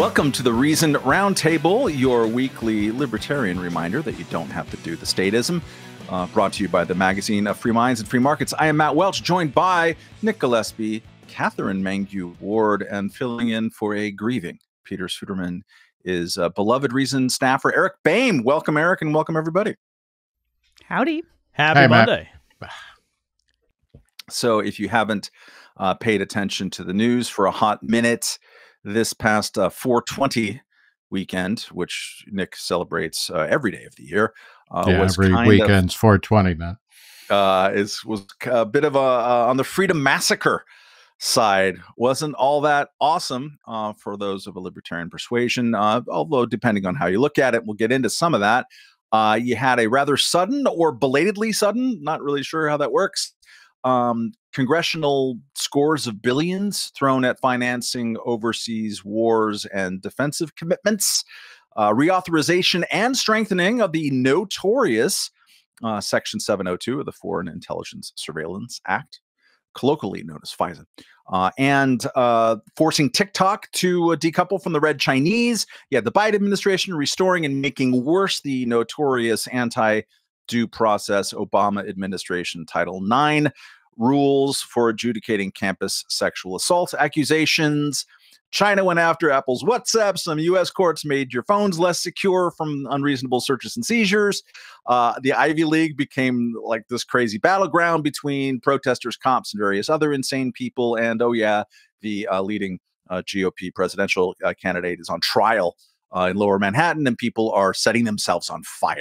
Welcome to the Reason Roundtable, your weekly libertarian reminder that you don't have to do the statism. Brought to you by the magazine of Free Minds and Free Markets. I am Matt Welch, joined by Nick Gillespie, Catherine Mangue-Ward, and filling in for a grieving Peter Suderman is a beloved Reason staffer, Eric Boehm. Welcome, Eric, and welcome everybody. Howdy. Happy Monday. Matt. So if you haven't paid attention to the news for a hot minute, this past 420 weekend, which Nick celebrates every day of the year, was every weekend's 420. Matt was a bit of a on the Freedom Massacre side. Wasn't all that awesome for those of a libertarian persuasion. Although depending on how you look at it, we'll get into some of that. You had a rather sudden, or belatedly sudden, not really sure how that works, congressional scores of billions thrown at financing overseas wars and defensive commitments, reauthorization and strengthening of the notorious Section 702 of the Foreign Intelligence Surveillance Act, colloquially known as FISA, and forcing TikTok to decouple from the red Chinese. Yeah, the Biden administration restoring and making worse the notorious anti-due process Obama administration Title IX rules for adjudicating campus sexual assault accusations. China went after Apple's WhatsApp. Some U.S. courts made your phones less secure from unreasonable searches and seizures. The Ivy League became like this crazy battleground between protesters, cops, and various other insane people. And oh yeah, the leading GOP presidential candidate is on trial in Lower Manhattan, and people are setting themselves on fire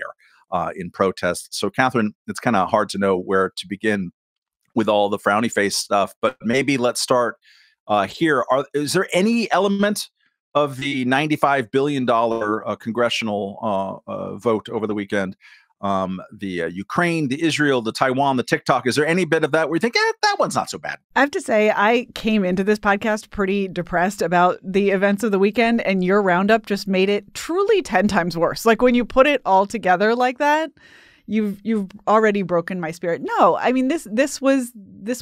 in protest. So Catherine, it's kind of hard to know where to begin with all the frowny face stuff, but maybe let's start here. Is there any element of the $95 billion congressional vote over the weekend, the Ukraine, the Israel, the Taiwan, the TikTok, is there any bit of that where you think, eh, that one's not so bad? I have to say, I came into this podcast pretty depressed about the events of the weekend, and your roundup just made it truly 10 times worse. Like when you put it all together like that, You've already broken my spirit. No, I mean, this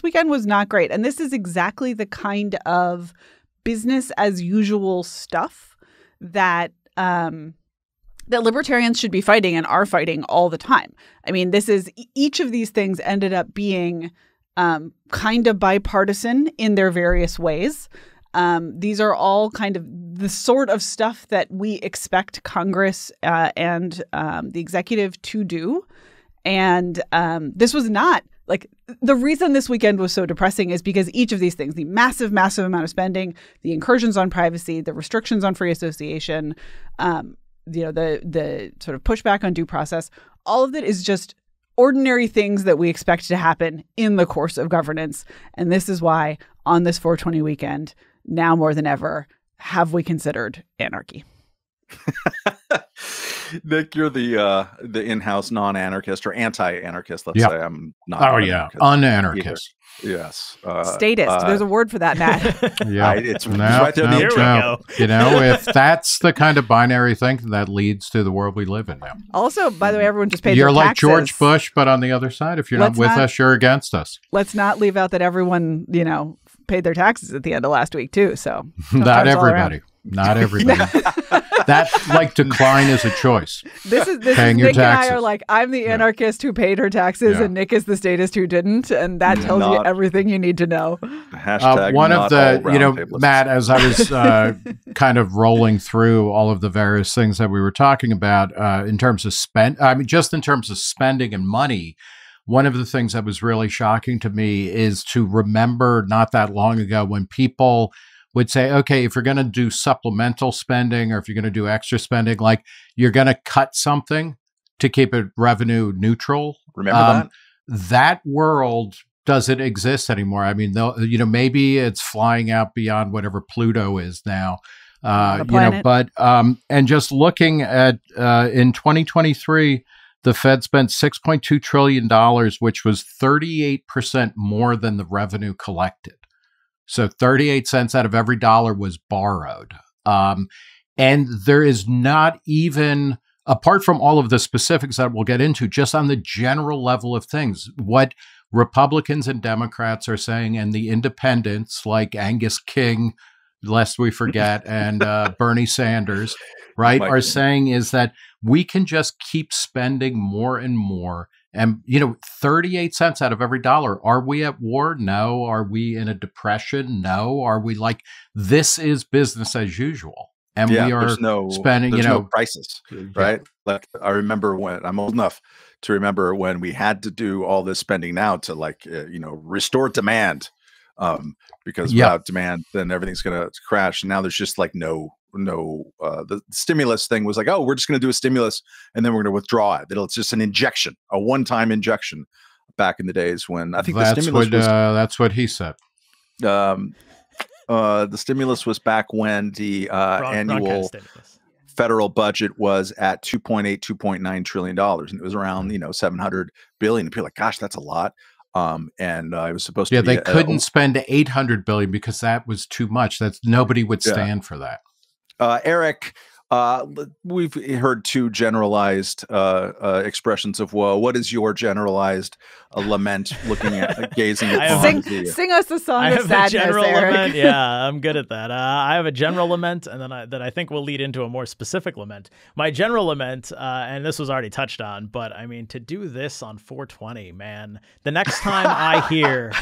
weekend was not great. And this is exactly the kind of business as usual stuff that that libertarians should be fighting and are fighting all the time. I mean, this is, each of these things ended up being kind of bipartisan in their various ways. These are all kind of the sort of stuff that we expect Congress and the executive to do. And this was not, like, the reason this weekend was so depressing is because each of these things, the massive, massive amount of spending, the incursions on privacy, the restrictions on free association, you know, the sort of pushback on due process, all of it is just ordinary things that we expect to happen in the course of governance. And this is why on this 420 weekend, now more than ever, have we considered anarchy? Nick, you're the in-house non-anarchist or anti-anarchist. Let's say I'm not. Oh yeah, un-anarchist. Yes. Statist. There's a word for that, Matt. Yeah, it's right there. You know, if that's the kind of binary thinking that leads to the world we live in now. Also, by the way, everyone just paid. You're like taxes. George Bush, but on the other side, if you're not with us, you're against us. Let's not leave out that everyone, you know, paid their taxes at the end of last week too. So not everybody. That like decline is a choice. This is Nick and I are like, I'm the anarchist who paid her taxes, and Nick is the statist who didn't, and that tells you everything you need to know. One of the, you know, Matt, as I was kind of rolling through all of the various things that we were talking about in terms of just in terms of spending and money. One of the things that was really shocking to me is to remember not that long ago when people would say, okay, if you're going to do supplemental spending or if you're going to do extra spending, like you're going to cut something to keep it revenue neutral. Remember that? That world doesn't exist anymore. I mean, you know, maybe it's flying out beyond whatever Pluto is now, you know, but and just looking at in 2023, the Fed spent $6.2 trillion, which was 38% more than the revenue collected. So 38 cents out of every dollar was borrowed. And there is not even, apart from all of the specifics that we'll get into, just on the general level of things, what Republicans and Democrats are saying, and the independents like Angus King, lest we forget, and Bernie Sanders, right, are saying is that we can just keep spending more and more. And, you know, 38 cents out of every dollar. Are we at war? No. Are we in a depression? No. Are we like, this is business as usual? And yeah, we are spending, you know, no prices, right? Yeah. Like, I remember when I'm old enough to remember when we had to do all this spending now to, like, you know, restore demand, because without demand, then everything's going to crash. And now there's just like no, the stimulus thing was like, oh, we're just going to do a stimulus and then we're going to withdraw it. It's just an injection, a one-time injection. Back in the days when I think the stimulus was, that's what he said. The stimulus was back when the annual federal budget was at $2.9 trillion, and it was around, you know, 700 billion. And people are like, gosh, that's a lot. It was supposed to be, they couldn't spend 800 billion because that was too much. That's nobody would stand for that. Eric, we've heard two generalized expressions of woe. What is your generalized lament? Looking at gazing at sing us the song of sadness, Eric. Lament. Yeah, I'm good at that. I have a general lament, and then that I think will lead into a more specific lament. My general lament, and this was already touched on, but I mean, to do this on 420, man. The next time I hear.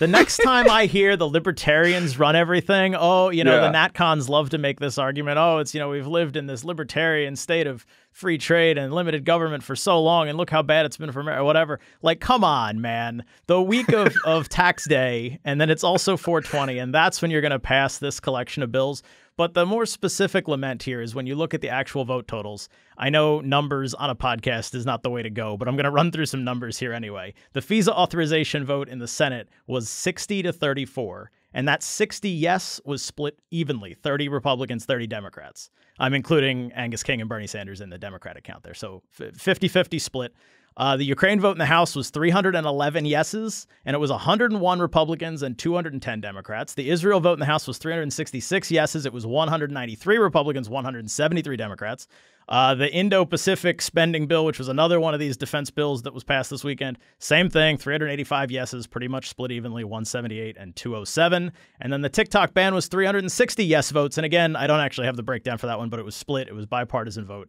The next time I hear the libertarians run everything, oh, you know, the NatCons love to make this argument. Oh, it's, you know, we've lived in this libertarian state of free trade and limited government for so long, and look how bad it's been for America, whatever. Like, come on, man. The week of tax day, and then it's also 420, and that's when you're going to pass this collection of bills. But the more specific lament here is when you look at the actual vote totals. I know numbers on a podcast is not the way to go, but I'm going to run through some numbers here anyway. The FISA authorization vote in the Senate was 60 to 34, and that 60 yes was split evenly, 30 Republicans, 30 Democrats. I'm including Angus King and Bernie Sanders in the Democratic count there, so 50-50 split. The Ukraine vote in the House was 311 yeses, and it was 101 Republicans and 210 Democrats. The Israel vote in the House was 366 yeses. It was 193 Republicans, 173 Democrats. The Indo-Pacific spending bill, which was another one of these defense bills that was passed this weekend, same thing, 385 yeses, pretty much split evenly, 178 and 207. And then the TikTok ban was 360 yes votes. And again, I don't actually have the breakdown for that one, but it was split. It was bipartisan vote.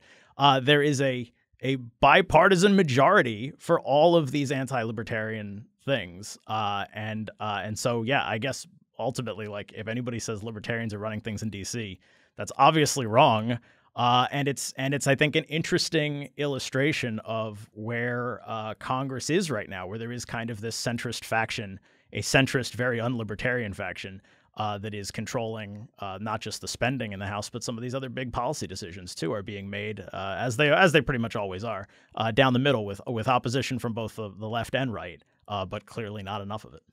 There is a bipartisan majority for all of these anti-libertarian things. And so, yeah, I guess ultimately, like, if anybody says libertarians are running things in D.C., that's obviously wrong. And it's, I think, an interesting illustration of where Congress is right now, where there is kind of this centrist faction, a centrist, very unlibertarian faction that is controlling not just the spending in the House, but some of these other big policy decisions too are being made as they pretty much always are down the middle with opposition from both the left and right, but clearly not enough of it.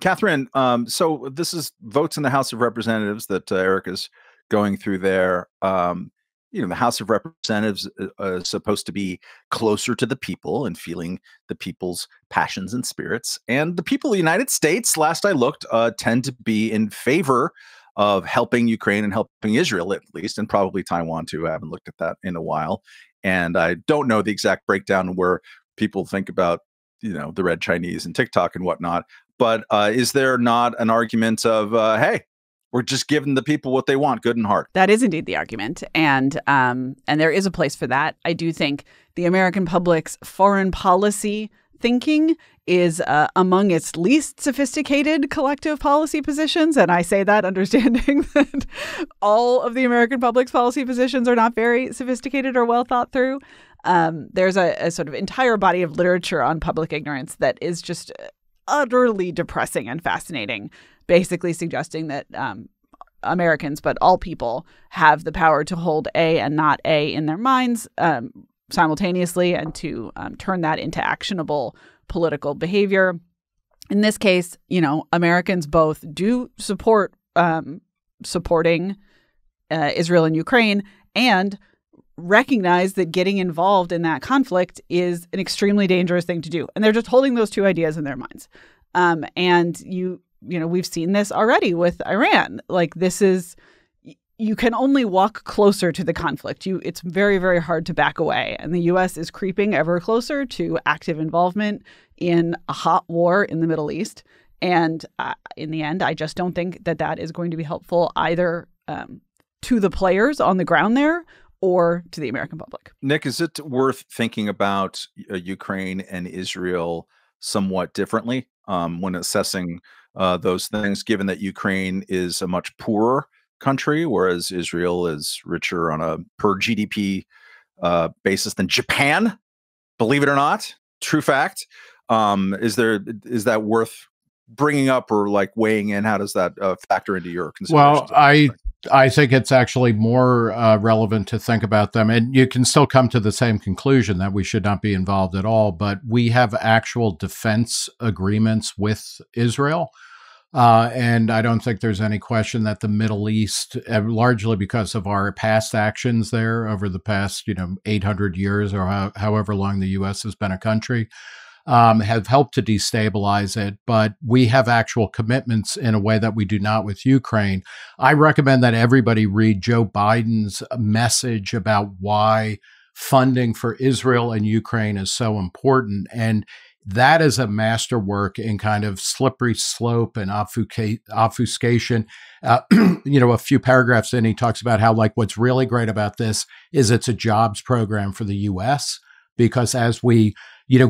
Catherine, so this is votes in the House of Representatives that Eric is going through there. You know, the House of Representatives is supposed to be closer to the people and feeling the people's passions and spirits. And the people of the United States, last I looked, tend to be in favor of helping Ukraine and helping Israel, at least, and probably Taiwan, too. I haven't looked at that in a while. And I don't know the exact breakdown where people think about, you know, the Red Chinese and TikTok and whatnot. But is there not an argument of, hey, we're just giving the people what they want, good and hard? That is indeed the argument. And there is a place for that. I do think the American public's foreign policy thinking is among its least sophisticated collective policy positions. And I say that understanding that all of the American public's policy positions are not very sophisticated or well thought through. There's a sort of entire body of literature on public ignorance that is just utterly depressing and fascinating, basically suggesting that Americans, but all people, have the power to hold A and not A in their minds simultaneously, and to turn that into actionable political behavior. In this case, you know, Americans both do support supporting Israel and Ukraine, and recognize that getting involved in that conflict is an extremely dangerous thing to do. And they're just holding those two ideas in their minds. And you know, we've seen this already with Iran. Like, this is, you can only walk closer to the conflict. It's very, very hard to back away. And the U.S. is creeping ever closer to active involvement in a hot war in the Middle East. And in the end, I just don't think that that is going to be helpful either to the players on the ground there or to the American public. Nick, is it worth thinking about Ukraine and Israel somewhat differently when assessing those things, given that Ukraine is a much poorer country, whereas Israel is richer on a per GDP basis than Japan? Believe it or not, true fact. Is that worth bringing up or like weighing in? How does that factor into your considerations? Well, I think it's actually more relevant to think about them. And you can still come to the same conclusion that we should not be involved at all. But we have actual defense agreements with Israel. And I don't think there's any question that the Middle East, largely because of our past actions there over the past, 800 years or however long the U.S. has been a country, have helped to destabilize it. But we have actual commitments in a way that we do not with Ukraine. I recommend that everybody read Joe Biden's message about why funding for Israel and Ukraine is so important. And that is a masterwork in kind of slippery slope and obfuscation. A few paragraphs in, he talks about how, like, what's really great about this is it's a jobs program for the U.S. because as we,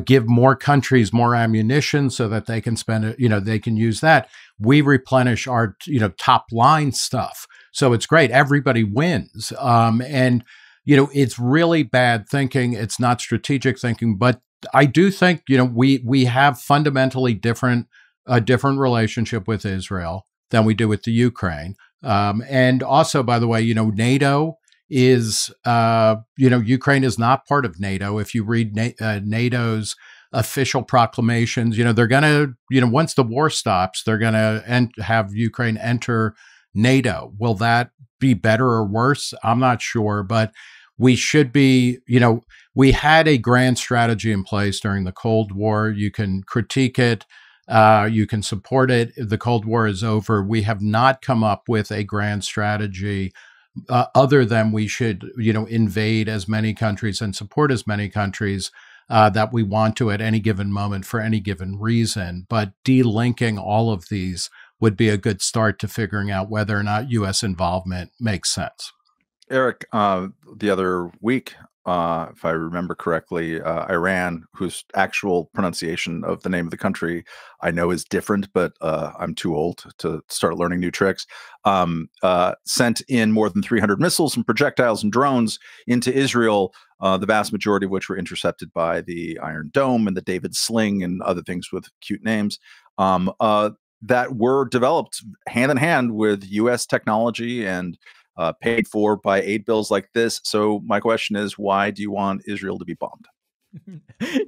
give more countries more ammunition so that they can spend it, they can use that, we replenish our, top line stuff. So it's great. Everybody wins. It's really bad thinking. It's not strategic thinking, but I do think, we have fundamentally a different relationship with Israel than we do with the Ukraine. And also, by the way, NATO is, Ukraine is not part of NATO. If you read NATO's official proclamations, they're going to, once the war stops, they're going to have Ukraine enter NATO. Will that be better or worse? I'm not sure, but we should be, we had a grand strategy in place during the Cold War. You can critique it. You can support it. The Cold War is over. We have not come up with a grand strategy other than we should, invade as many countries and support as many countries that we want to at any given moment for any given reason. But delinking all of these would be a good start to figuring out whether or not U.S. involvement makes sense. Eric, the other week, if I remember correctly, Iran, whose actual pronunciation of the name of the country I know is different, but I'm too old to start learning new tricks, sent in more than 300 missiles and projectiles and drones into Israel, the vast majority of which were intercepted by the Iron Dome and the David Sling and other things with cute names. That were developed hand in hand with U.S. technology and paid for by aid bills like this. So my question is, why do you want Israel to be bombed?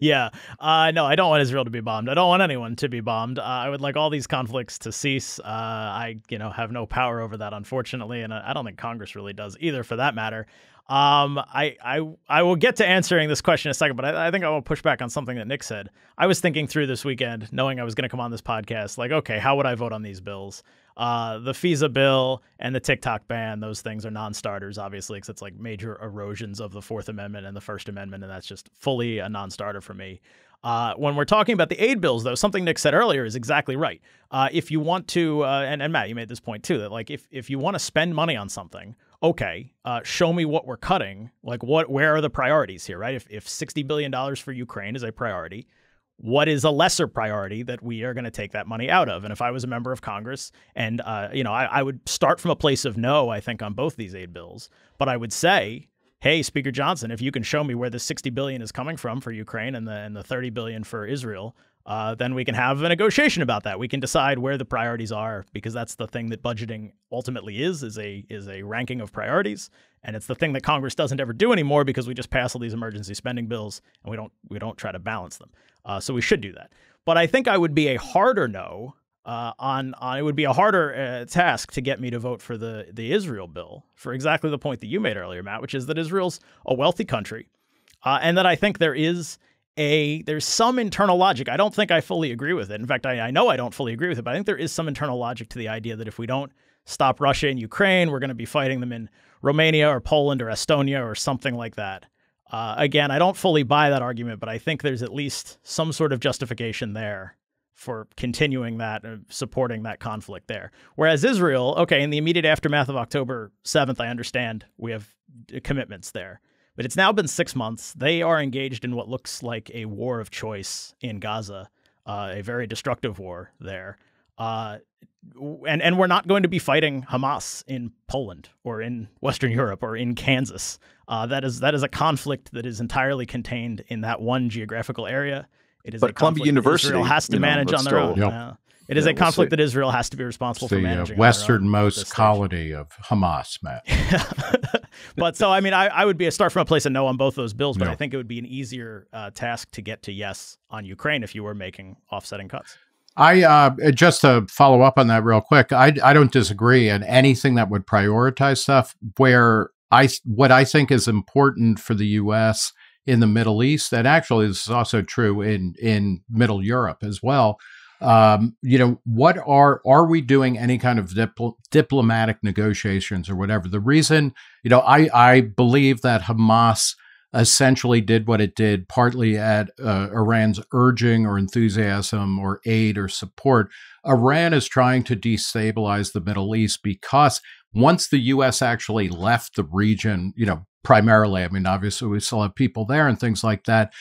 Yeah, no, I don't want Israel to be bombed. I don't want anyone to be bombed. I would like all these conflicts to cease. I, have no power over that, unfortunately, and I don't think Congress really does either, for that matter. I will get to answering this question in a second, but I think I will push back on something that Nick said. I was thinking through this weekend, knowing I was going to come on this podcast, like, okay, how would I vote on these bills? The FISA bill and the TikTok ban, those things are non-starters, obviously, because it's like major erosions of the Fourth Amendment and the First Amendment, and that's just fully a non-starter for me. When we're talking about the aid bills, though, something Nick said earlier is exactly right. If you want to, and Matt, you made this point too, that like if you want to spend money on something, okay, show me what we're cutting. Like where are the priorities here, right? If $60 billion for Ukraine is a priority, what is a lesser priority that we are going to take that money out of? And if I was a member of Congress and, I would start from a place of no, I think, on both these aid bills, but I would say, hey, Speaker Johnson, if you can show me where the $60 billion is coming from for Ukraine and the $30 billion for Israel, then we can have a negotiation about that. We can decide where the priorities are, because that's the thing that budgeting ultimately is a ranking of priorities. And it's the thing that Congress doesn't ever do anymore, because we just pass all these emergency spending bills and we don't try to balance them. So we should do that. But I think I would be a harder no it would be a harder task to get me to vote for the Israel bill, for exactly the point that you made earlier, Matt, which is that Israel's a wealthy country, and that I think there's some internal logic. I don't think I fully agree with it. In fact, I know I don't fully agree with it, but I think there is some internal logic to the idea that if we don't stop Russia and Ukraine, we're going to be fighting them in Romania or Poland or Estonia or something like that. Again, I don't fully buy that argument, but I think there's at least some sort of justification there for continuing that, supporting that conflict there. Whereas Israel, okay, in the immediate aftermath of October 7th, I understand we have commitments there. But it's now been 6 months. They are engaged in what looks like a war of choice in Gaza, a very destructive war there. And we're not going to be fighting Hamas in Poland or in Western Europe or in Kansas. That is a conflict that is entirely contained in that one geographical area. It is. But a Columbia University Israel has to manage on their own. Yep. It is a conflict that Israel has to be responsible for managing. The westernmost colony of Hamas, Matt. But so, I mean, I would be a start from a place of no on both those bills, but I think it would be an easier task to get to yes on Ukraine if you were making offsetting cuts. Just to follow up on that real quick, I don't disagree in anything that would prioritize stuff. Where what I think is important for the U.S. in the Middle East, and actually this is also true in Middle Europe as well. You know, what are we doing any kind of diplomatic negotiations or whatever? The reason, you know, I believe that Hamas essentially did what it did partly at Iran's urging or enthusiasm or aid or support. Iran is trying to destabilize the Middle East because once the U.S. actually left the region, you know, primarily, I mean, obviously we still have people there and things like that,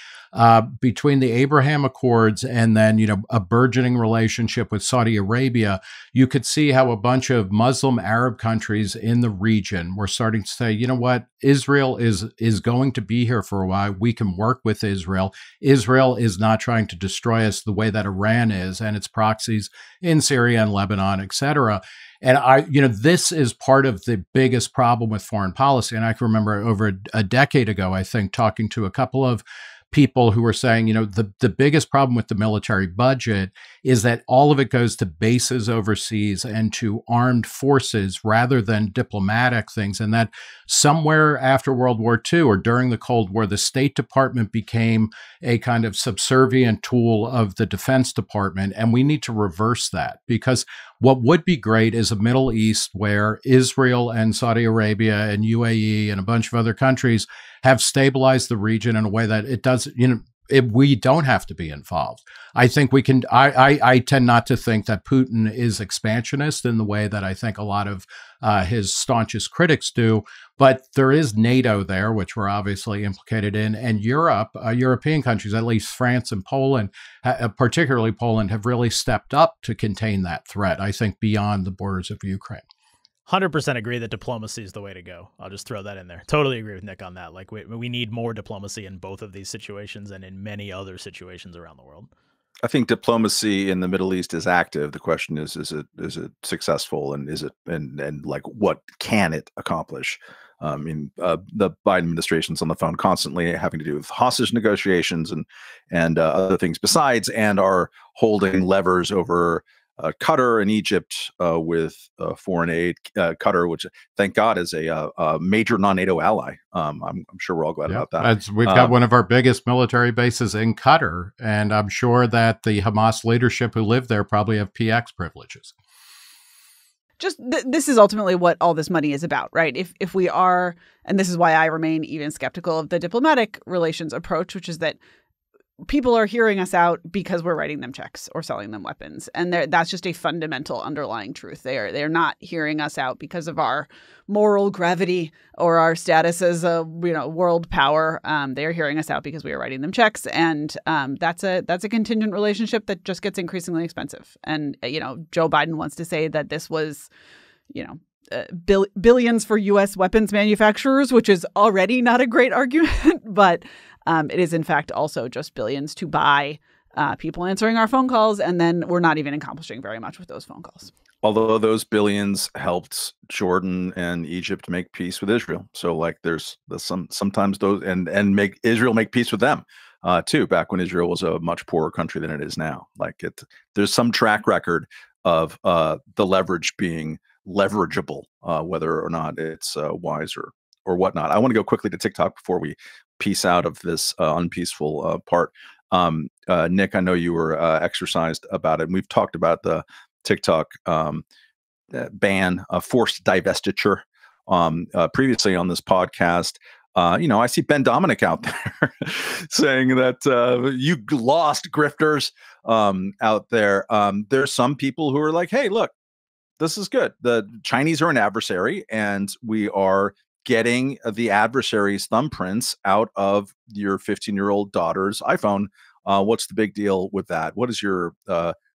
between the Abraham Accords and then, you know, a burgeoning relationship with Saudi Arabia, you could see how a bunch of Muslim Arab countries in the region were starting to say, you know what, Israel is going to be here for a while. We can work with Israel. Israel is not trying to destroy us the way that Iran is and its proxies in Syria and Lebanon, et cetera. And you know, this is part of the biggest problem with foreign policy. And I can remember over a decade ago, I think, talking to a couple of people who were saying, you know, the biggest problem with the military budget is that all of it goes to bases overseas and to armed forces rather than diplomatic things. And that somewhere after World War II or during the Cold War, the State Department became a kind of subservient tool of the Defense Department. And we need to reverse that, because what would be great is a Middle East where Israel and Saudi Arabia and UAE and a bunch of other countries have stabilized the region in a way that it does, you know, we don't have to be involved. I think we can, I tend not to think that Putin is expansionist in the way that I think a lot of his staunchest critics do, but there is NATO there, which we're obviously implicated in, and Europe, European countries, at least France and Poland, particularly Poland, have really stepped up to contain that threat, I think, beyond the borders of Ukraine. 100% agree that diplomacy is the way to go. I'll just throw that in there. Totally agree with Nick on that. Like we need more diplomacy in both of these situations and in many other situations around the world. I think diplomacy in the Middle East is active. The question is it successful, and is it and like what can it accomplish? I mean, the Biden administration's on the phone constantly, having to do with hostage negotiations and other things besides, and are holding levers over Qatar and Egypt with foreign aid. Qatar, which thank God is a major non-NATO ally. I'm sure we're all glad about that. We've got one of our biggest military bases in Qatar, and I'm sure that the Hamas leadership who live there probably have PX privileges. Just this is ultimately what all this money is about, right? If we are, and this is why I remain even skeptical of the diplomatic relations approach, which is that people are hearing us out because we're writing them checks or selling them weapons. And that's just a fundamental underlying truth. They're not hearing us out because of our moral gravity or our status as a, you know, world power. They're hearing us out because we are writing them checks. And that's a contingent relationship that just gets increasingly expensive. And, you know, Joe Biden wants to say that this was, you know, billions for U.S. weapons manufacturers, which is already not a great argument, but it is in fact also just billions to buy people answering our phone calls, and then we're not even accomplishing very much with those phone calls. Although those billions helped Jordan and Egypt make peace with Israel, so like there's sometimes those and make Israel make peace with them too. Back when Israel was a much poorer country than it is now, like there's some track record of the leverage being leverageable, whether or not it's wise or whatnot. I want to go quickly to TikTok before we piece out of this unpeaceful part. Nick, I know you were exercised about it, and we've talked about the TikTok ban, forced divestiture previously on this podcast. You know, I see Ben Dominic out there saying that you lost, grifters, out there. There's some people who are like, hey, look, this is good. The Chinese are an adversary, and we are getting the adversary's thumbprints out of your 15-year-old daughter's iPhone. What's the big deal with that? What is your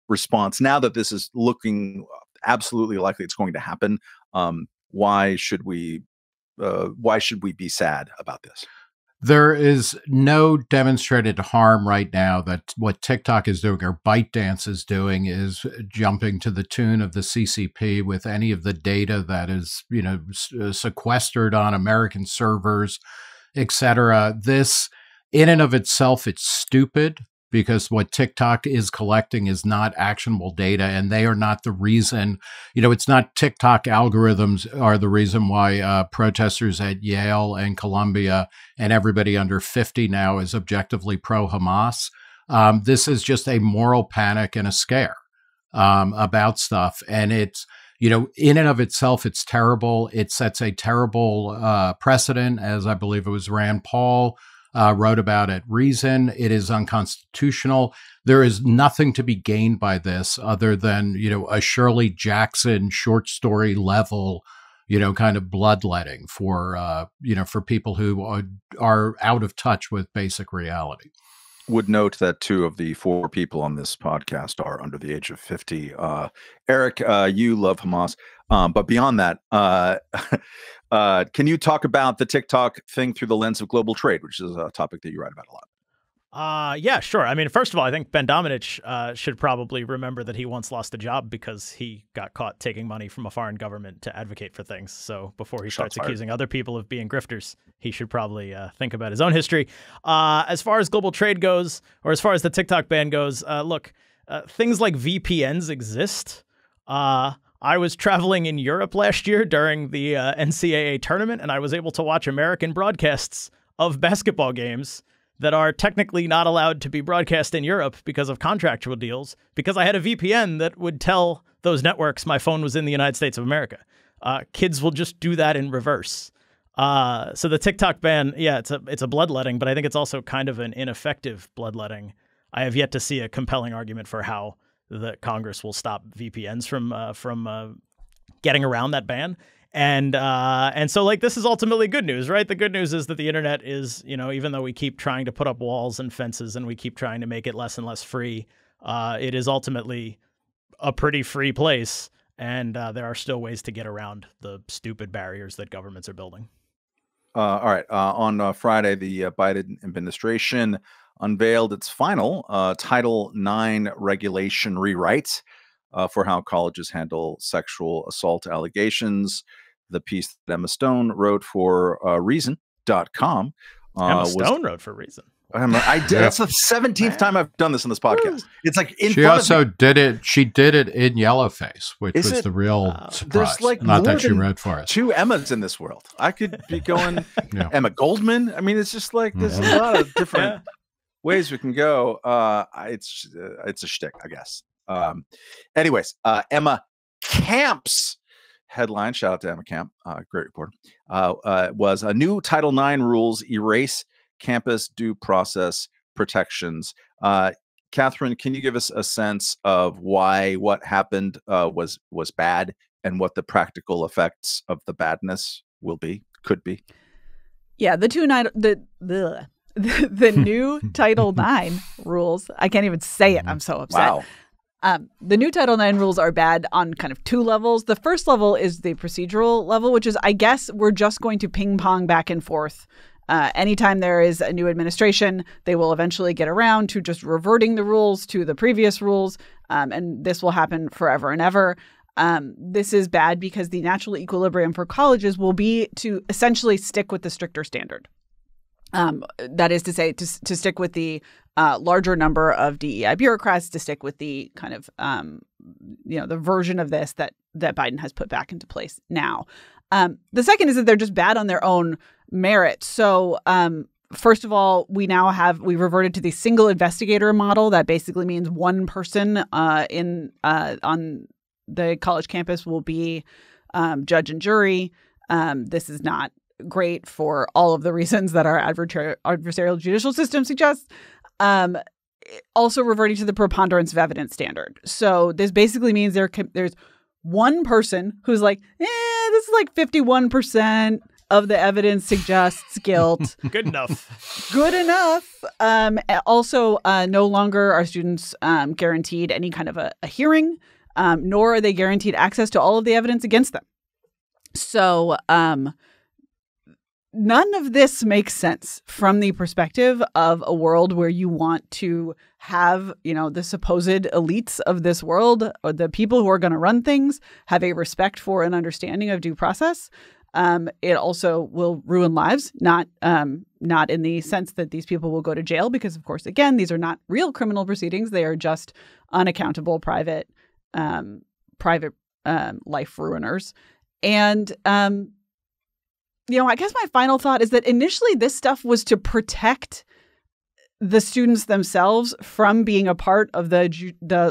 response now that this is looking absolutely likely it's going to happen? Why should we be sad about this? There is no demonstrated harm right now that what TikTok is doing or ByteDance is doing is jumping to the tune of the CCP with any of the data that is, you know, sequestered on American servers, etc. This, in and of itself, it's stupid, because what TikTok is collecting is not actionable data, and they are not the reason, you know, it's not TikTok algorithms are the reason why protesters at Yale and Columbia and everybody under 50 now is objectively pro-Hamas. This is just a moral panic and a scare about stuff. And it's, you know, in and of itself, it's terrible. It sets a terrible precedent, as I believe it was Rand Paul wrote about at Reason. It is unconstitutional. There is nothing to be gained by this other than, you know, a Shirley Jackson short story level, you know, kind of bloodletting for, you know, for people who are out of touch with basic reality. Would note that 2 of the 4 people on this podcast are under the age of 50. Eric, you love Hamas. But beyond that, can you talk about the TikTok thing through the lens of global trade, which is a topic that you write about a lot? Yeah, sure. I mean, first of all, I think Ben Domenech should probably remember that he once lost a job because he got caught taking money from a foreign government to advocate for things. So before he starts accusing other people of being grifters, he should probably think about his own history. As far as global trade goes, or as far as the TikTok ban goes, look, things like VPNs exist. I was traveling in Europe last year during the NCAA tournament, and I was able to watch American broadcasts of basketball games that are technically not allowed to be broadcast in Europe because of contractual deals, because I had a VPN that would tell those networks my phone was in the United States of America. Kids will just do that in reverse. So the TikTok ban, yeah, it's a bloodletting, but I think it's also kind of an ineffective bloodletting. I have yet to see a compelling argument for how that Congress will stop VPNs from getting around that ban. And so, like, this is ultimately good news, right? The good news is that the internet is, you know, even though we keep trying to put up walls and fences and we keep trying to make it less and less free, it is ultimately a pretty free place. And there are still ways to get around the stupid barriers that governments are building. All right. On Friday, the Biden administration unveiled its final Title IX regulation rewrite for how colleges handle sexual assault allegations. The piece that Emma Stone wrote for Reason.com. Emma Stone wrote for Reason. I did. That's the 17th time I've done this on this podcast. It's like in she also did it. She did it in Yellowface, which was the real surprise. Like, not that she read for us. 2 Emmas in this world. I could be going Emma Goldman. I mean, it's just like there's a lot of different ways we can go. It's a shtick, I guess. Anyways, Emma Camp's headline, shout out to Emma Camp, great reporter, was a new Title IX rules erase campus due process protections. Catherine, can you give us a sense of why what happened was bad and what the practical effects of the badness will be, could be? Yeah, the new Title IX rules, I can't even say it. I'm so upset. Wow. The new Title IX rules are bad on kind of 2 levels. The first level is the procedural level, which is, I guess, we're just going to ping pong back and forth. Anytime there is a new administration, they will eventually get around to just reverting the rules to the previous rules. And this will happen forever and ever. This is bad because the natural equilibrium for colleges will be to essentially stick with the stricter standard. That is to say, to stick with the larger number of DEI bureaucrats, to stick with the kind of, you know, the version of this that Biden has put back into place now. The second is that they're just bad on their own merit. So first of all, we reverted to the single investigator model. That basically means one person on the college campus will be judge and jury. This is not great for all of the reasons that our adversarial judicial system suggests. Also reverting to the preponderance of evidence standard. So this basically means there's one person who's like, this is like 51% of the evidence suggests guilt. Good enough. Good enough. Also, no longer are students guaranteed any kind of a hearing, nor are they guaranteed access to all of the evidence against them. So none of this makes sense from the perspective of a world where you want to have, the supposed elites of this world, or the people who are going to run things, have a respect for and understanding of due process. It also will ruin lives, not in the sense that these people will go to jail, because, of course, again, these are not real criminal proceedings. They are just unaccountable private life ruiners. And, I guess my final thought is that initially this stuff was to protect the students themselves from being a part of the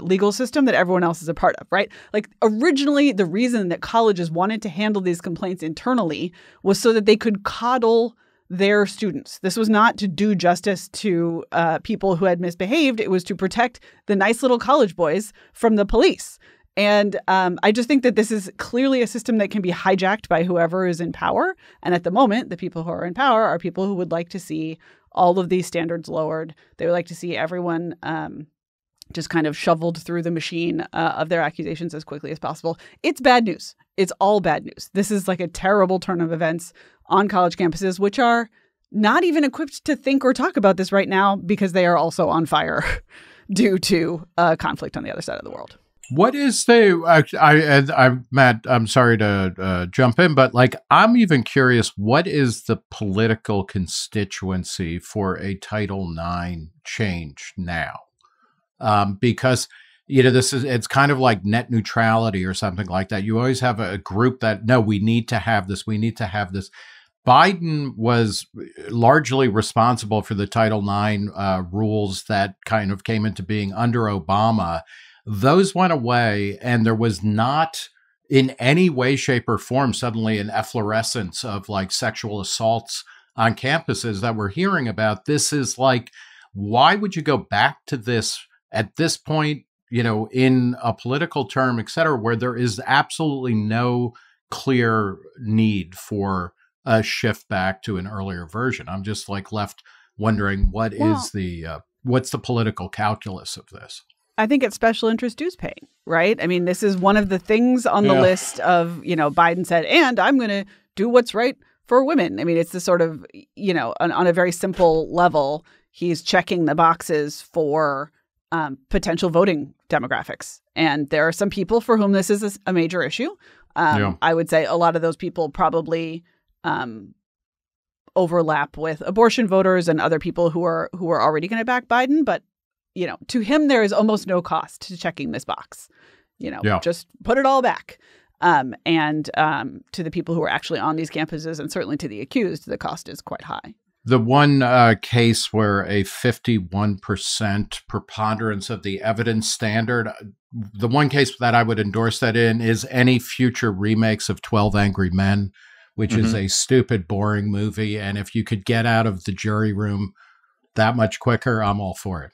legal system that everyone else is a part of, right? Like, originally, the reason that colleges wanted to handle these complaints internally was so that they could coddle their students. This was not to do justice to people who had misbehaved. It was to protect the nice little college boys from the police. And I just think that this is clearly a system that can be hijacked by whoever is in power. And at the moment, the people who are in power are people who would like to see all of these standards lowered. They would like to see everyone just kind of shoveled through the machine of their accusations as quickly as possible. It's bad news. It's all bad news. This is like a terrible turn of events on college campuses, which are not even equipped to think or talk about this right now because they are also on fire due to conflict on the other side of the world. What is the, Matt, I'm sorry to jump in, but I'm even curious, what is the political constituency for a Title IX change now? Because, it's kind of like net neutrality or something like that. You always have a group that, no, we need to have this. We need to have this. Biden was largely responsible for the Title IX rules that kind of came into being under Obama. Those went away, and there was not in any way, shape, or form suddenly an efflorescence of sexual assaults on campuses that we're hearing about. This is why would you go back to this at this point, in a political term, et cetera, where there is absolutely no clear need for a shift back to an earlier version? I'm just left wondering what's the political calculus of this? I think it's special interest dues paying, right? I mean, this is one of the things on the list of, Biden said, and I'm going to do what's right for women. I mean, it's the sort of, on a very simple level, he's checking the boxes for potential voting demographics. And there are some people for whom this is a major issue. I would say a lot of those people probably overlap with abortion voters and other people who are already going to back Biden, but to him, there is almost no cost to checking this box. Just put it all back. And to the people who are actually on these campuses, and certainly to the accused, the cost is quite high. The one case where a 51% preponderance of the evidence standard, the one case that I would endorse that in is any future remakes of 12 Angry Men, which is a stupid, boring movie. And if you could get out of the jury room that much quicker, I'm all for it.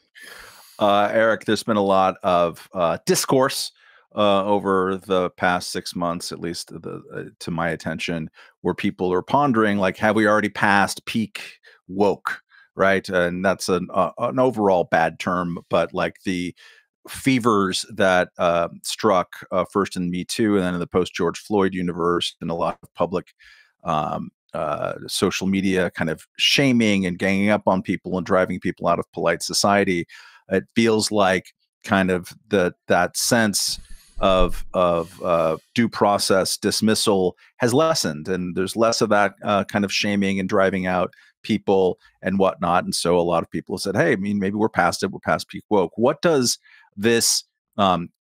Eric, there's been a lot of discourse over the past 6 months, at least to my attention, where people are pondering, have we already passed peak woke, right? And that's an overall bad term, but the fevers that struck first in Me Too and then in the post-George Floyd universe and a lot of public social media kind of shaming and ganging up on people and driving people out of polite society. It feels like kind of that sense of due process dismissal has lessened, and there's less of that kind of shaming and driving out people and whatnot. And so a lot of people said, hey, I mean, maybe we're past it. We're past peak woke. What does this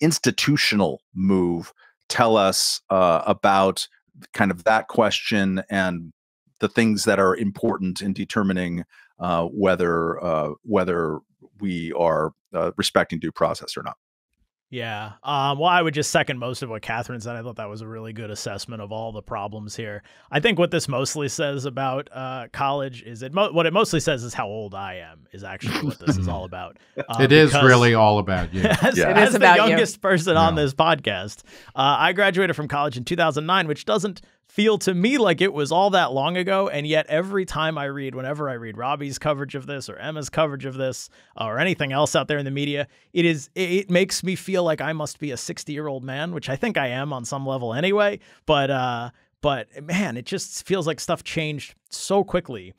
institutional move tell us about kind of that question and the things that are important in determining whether we are respecting due process or not? Yeah. Well, I would just second most of what Catherine said. I thought that was a really good assessment of all the problems here. I think what this mostly says about college is what it mostly says is how old I am is actually what this is all about. It is really all about you. As the youngest person on this podcast, I graduated from college in 2009, which doesn't feel to me like it was all that long ago, and yet every time I read, whenever I read Robbie's coverage of this or Emma's coverage of this or anything else out there in the media, it makes me feel like I must be a 60-year-old man, which I think I am on some level anyway. But man, it just feels like stuff changed so quickly.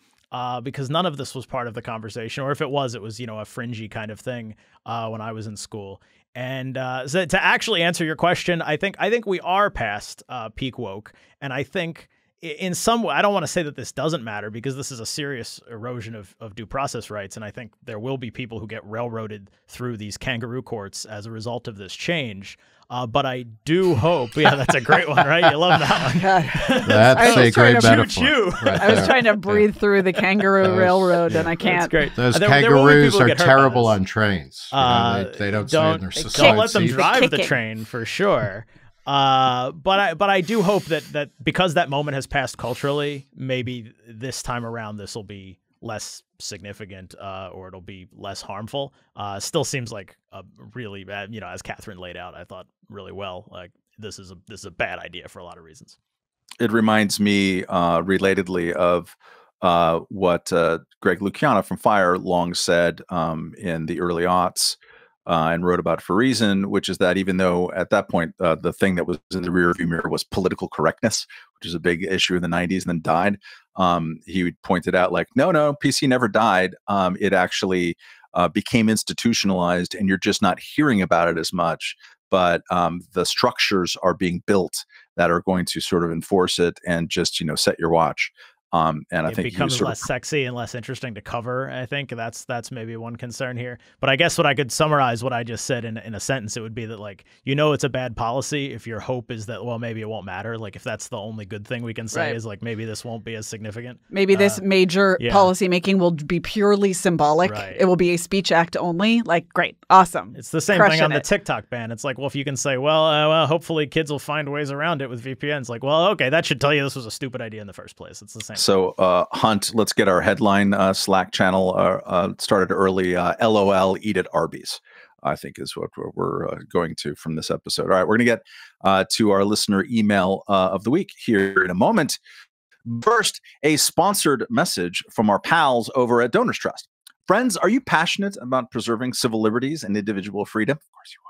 Because none of this was part of the conversation, or if it was, you know, a fringy kind of thing when I was in school. And so to actually answer your question, I think we are past peak woke. And I think in some way, I don't want to say that this doesn't matter, because this is a serious erosion of due process rights. And I think there will be people who get railroaded through these kangaroo courts as a result of this change. But I do hope, yeah, that's a great one, right? You love that one. God. That's a great metaphor. Right, I was trying to breathe through the kangaroo railroad, and I can't. That's great. Those kangaroos are terrible on trains. They don't stay in their society. Don't let them drive the train, for sure. But I do hope that because that moment has passed culturally, maybe this time around this will be less significant, or it'll be less harmful. Still seems like a really bad, you know, as Catherine laid out, I thought really well, like this is a bad idea for a lot of reasons. It reminds me, relatedly, of what Greg Lukiana from FIRE long said in the early aughts and wrote about for Reason, which is that even though at that point, the thing that was in the rearview mirror was political correctness, which is a big issue in the 90s and then died. He pointed out, like, no, PC never died. It actually became institutionalized, and you're just not hearing about it as much. But the structures are being built that are going to sort of enforce it and just, you know, set your watch. And I think it becomes less sexy and less interesting to cover. I think that's maybe one concern here. But I guess what I could summarize what I just said in a sentence, it would be that, like, you know, it's a bad policy if your hope is that, well, maybe it won't matter. Like, if that's the only good thing we can say, right, is like, maybe this won't be as significant. Maybe this major policy making will be purely symbolic. Right. It will be a speech act only. Like, great. Awesome. It's the same thing on the TikTok ban. It's like, well, if you can say, well, hopefully kids will find ways around it with VPNs. Like, well, okay, that should tell you this was a stupid idea in the first place. It's the same. So, Hunt, let's get our headline Slack channel started early. LOL, eat at Arby's, I think is what we're going to from this episode. All right, we're going to get to our listener email of the week here in a moment. First, a sponsored message from our pals over at Donors Trust. Friends, are you passionate about preserving civil liberties and individual freedom? Of course you are.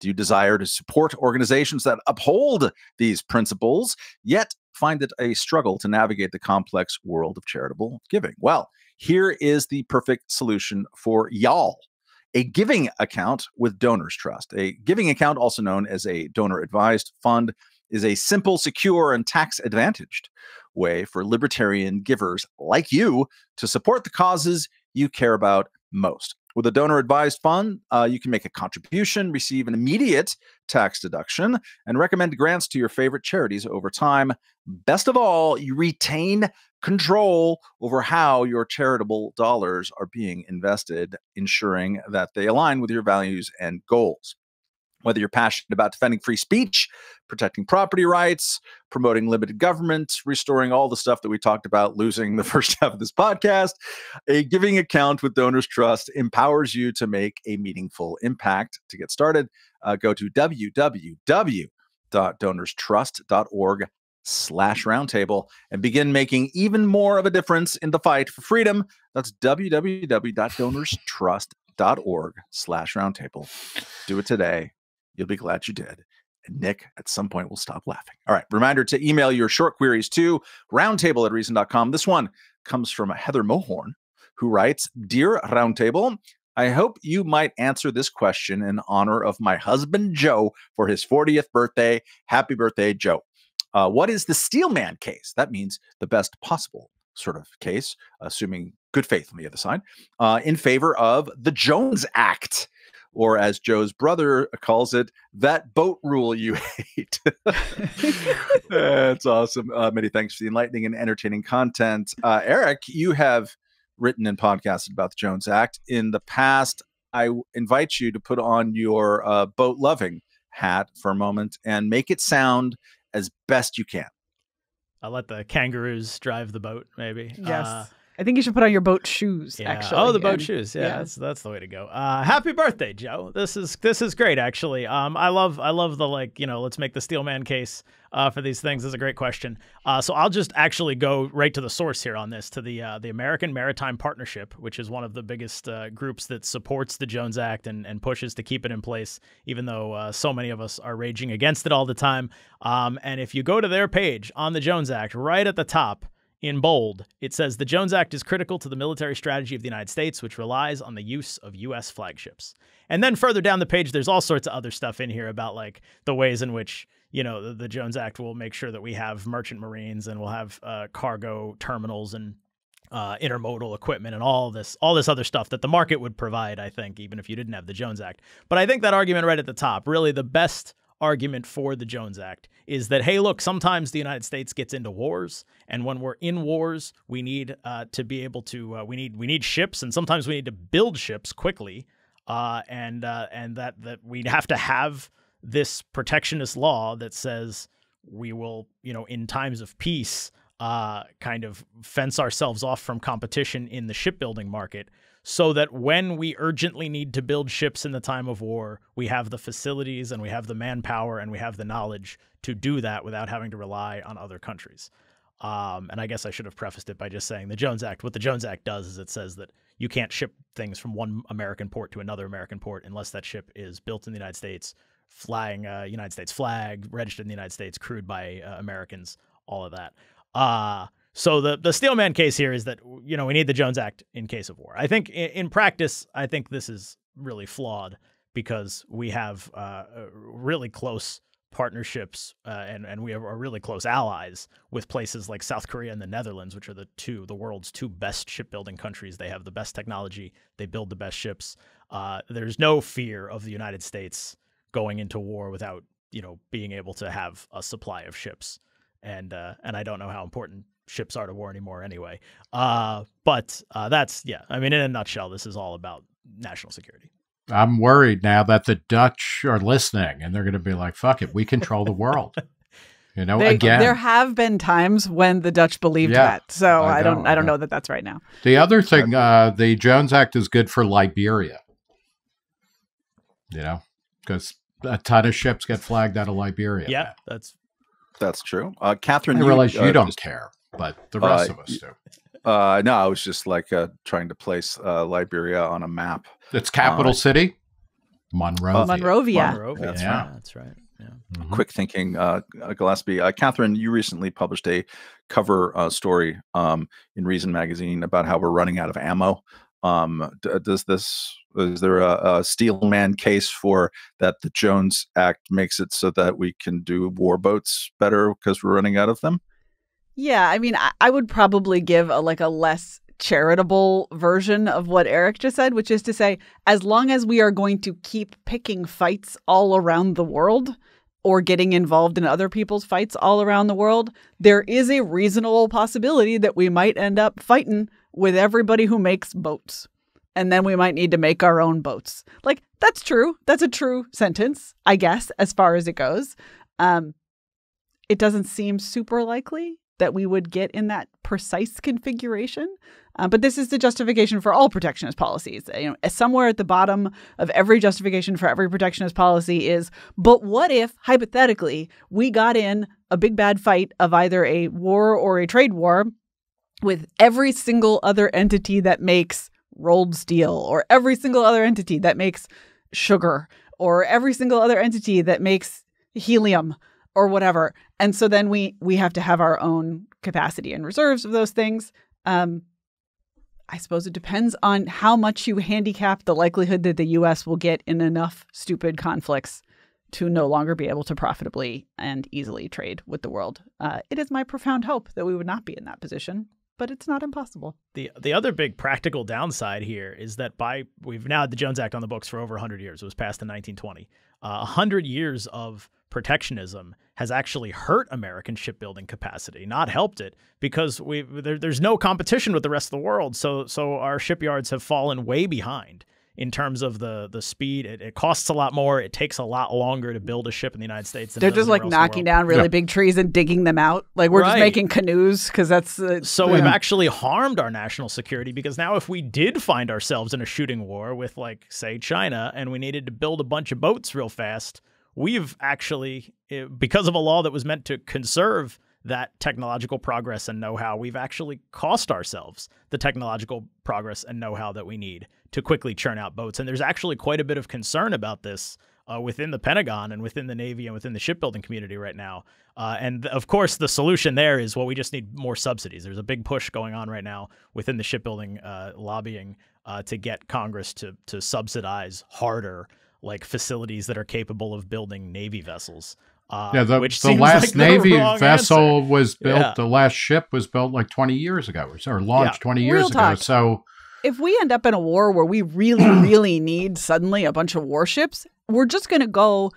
Do you desire to support organizations that uphold these principles, yet find it a struggle to navigate the complex world of charitable giving? Well, here is the perfect solution for y'all. A giving account with Donors Trust. A giving account, also known as a donor-advised fund, is a simple, secure, and tax-advantaged way for libertarian givers like you to support the causes you care about most. With a donor-advised fund, you can make a contribution, receive an immediate tax deduction, and recommend grants to your favorite charities over time. Best of all, you retain control over how your charitable dollars are being invested, ensuring that they align with your values and goals. Whether you're passionate about defending free speech, protecting property rights, promoting limited government, restoring all the stuff that we talked about losing the first half of this podcast, a giving account with Donors Trust empowers you to make a meaningful impact. To get started, go to www.donorstrust.org/roundtable and begin making even more of a difference in the fight for freedom. That's www.donorstrust.org/roundtable. Do it today. You'll be glad you did. And Nick, at some point, will stop laughing. All right. Reminder to email your short queries to roundtable@reason.com. This one comes from Heather Mohorn, who writes, "Dear Roundtable, I hope you might answer this question in honor of my husband, Joe, for his 40th birthday. Happy birthday, Joe. What is the Steelman case?" That means the best possible sort of case, assuming good faith on the other side, in favor of the Jones Act, or as Joe's brother calls it, that boat rule you hate. That's awesome. Many thanks for the enlightening and entertaining content. Eric, you have written and podcasted about the Jones Act in the past. I invite you to put on your boat loving hat for a moment and make it sound as best you can. I'll let the kangaroos drive the boat, maybe. Yes. I think you should put on your boat shoes, actually. Oh, the boat shoes. Yeah, that's the way to go. Happy birthday, Joe. This is great, actually. I love the, like, you know, let's make the steel man case for these things. This is a great question. So I'll just actually go right to the source here on this, to the American Maritime Partnership, which is one of the biggest groups that supports the Jones Act and pushes to keep it in place, even though so many of us are raging against it all the time. And if you go to their page on the Jones Act, right at the top, in bold, it says, the Jones Act is critical to the military strategy of the United States, which relies on the use of U.S. flagships. And then further down the page, there's all sorts of other stuff in here about, like, the ways in which, you know, the Jones Act will make sure that we have merchant marines and we'll have cargo terminals and intermodal equipment and all this other stuff that the market would provide, I think, even if you didn't have the Jones Act. But I think that argument right at the top, really the best argument for the Jones Act is that, hey, look, sometimes the United States gets into wars, and when we're in wars, we need to be able to we need ships, and sometimes we need to build ships quickly, and that we'd have to have this protectionist law that says we will, you know, in times of peace, kind of fence ourselves off from competition in the shipbuilding market, so that when we urgently need to build ships in the time of war, we have the facilities and we have the manpower and we have the knowledge to do that without having to rely on other countries. And I guess I should have prefaced it by just saying the Jones Act, what the Jones Act does is it says that you can't ship things from one American port to another American port unless that ship is built in the United States, flying a United States flag, registered in the United States, crewed by Americans, all of that. So the Steelman case here is that, you know, we need the Jones Act in case of war. I think in practice, I think this is really flawed because we have really close partnerships and we are really close allies with places like South Korea and the Netherlands, which are the world's two best shipbuilding countries. They have the best technology. They build the best ships. There's no fear of the United States going into war without, you know, being able to have a supply of ships. And I don't know how important ships are to war anymore anyway. But that's, yeah, I mean, in a nutshell, this is all about national security. I'm worried now that the Dutch are listening and they're going to be like, fuck it, we control the world. You know, again, there have been times when the Dutch believed that. So I don't know that that's right now. The other thing, the Jones Act is good for Liberia, you know, because a ton of ships get flagged out of Liberia. Yeah, that's true. Catherine, I realize you don't care. But the rest of us do. No, I was just like trying to place Liberia on a map. Its capital city? Monrovia. Monrovia. That's right. That's right. Yeah. Mm-hmm. Quick thinking, Gillespie. Catherine, you recently published a cover story in Reason magazine about how we're running out of ammo. Is there a steel man case for that the Jones Act makes it so that we can do war boats better because we're running out of them? Yeah, I mean, I would probably give a less charitable version of what Eric just said, which is to say, as long as we are going to keep picking fights all around the world or getting involved in other people's fights all around the world, there is a reasonable possibility that we might end up fighting with everybody who makes boats. And then we might need to make our own boats. Like, that's true. That's a true sentence, I guess, as far as it goes. It doesn't seem super likely that we would get in that precise configuration. But this is the justification for all protectionist policies. You know, somewhere at the bottom of every justification for every protectionist policy is, but what if, hypothetically, we got in a big bad fight of either a war or a trade war with every single other entity that makes rolled steel, or every single other entity that makes sugar, or every single other entity that makes helium, or whatever. And so then we have to have our own capacity and reserves of those things. I suppose it depends on how much you handicap the likelihood that the U.S. will get in enough stupid conflicts to no longer be able to profitably and easily trade with the world. It is my profound hope that we would not be in that position, but it's not impossible. The other big practical downside here is that we've now had the Jones Act on the books for over 100 years. It was passed in 1920. 100 years of protectionism has actually hurt American shipbuilding capacity, not helped it, because there's no competition with the rest of the world. So our shipyards have fallen way behind in terms of the speed. It costs a lot more. It takes a lot longer to build a ship in the United States. They're just like knocking down really big trees and digging them out. Like we're just making canoes because that's so we've actually harmed our national security, because now if we did find ourselves in a shooting war with, like, say, China, and we needed to build a bunch of boats real fast, we've actually, because of a law that was meant to conserve that technological progress and know-how, we've actually cost ourselves the technological progress and know-how that we need to quickly churn out boats. And there's actually quite a bit of concern about this within the Pentagon and within the Navy and within the shipbuilding community right now. And of course, the solution there is, well, we just need more subsidies. There's a big push going on right now within the shipbuilding lobbying to get Congress to subsidize harder, like, facilities that are capable of building Navy vessels. Which the last Navy vessel was built, the last ship was built like 20 years ago or launched 20 years ago. So if we end up in a war where we really, really need suddenly a bunch of warships, we're just going to go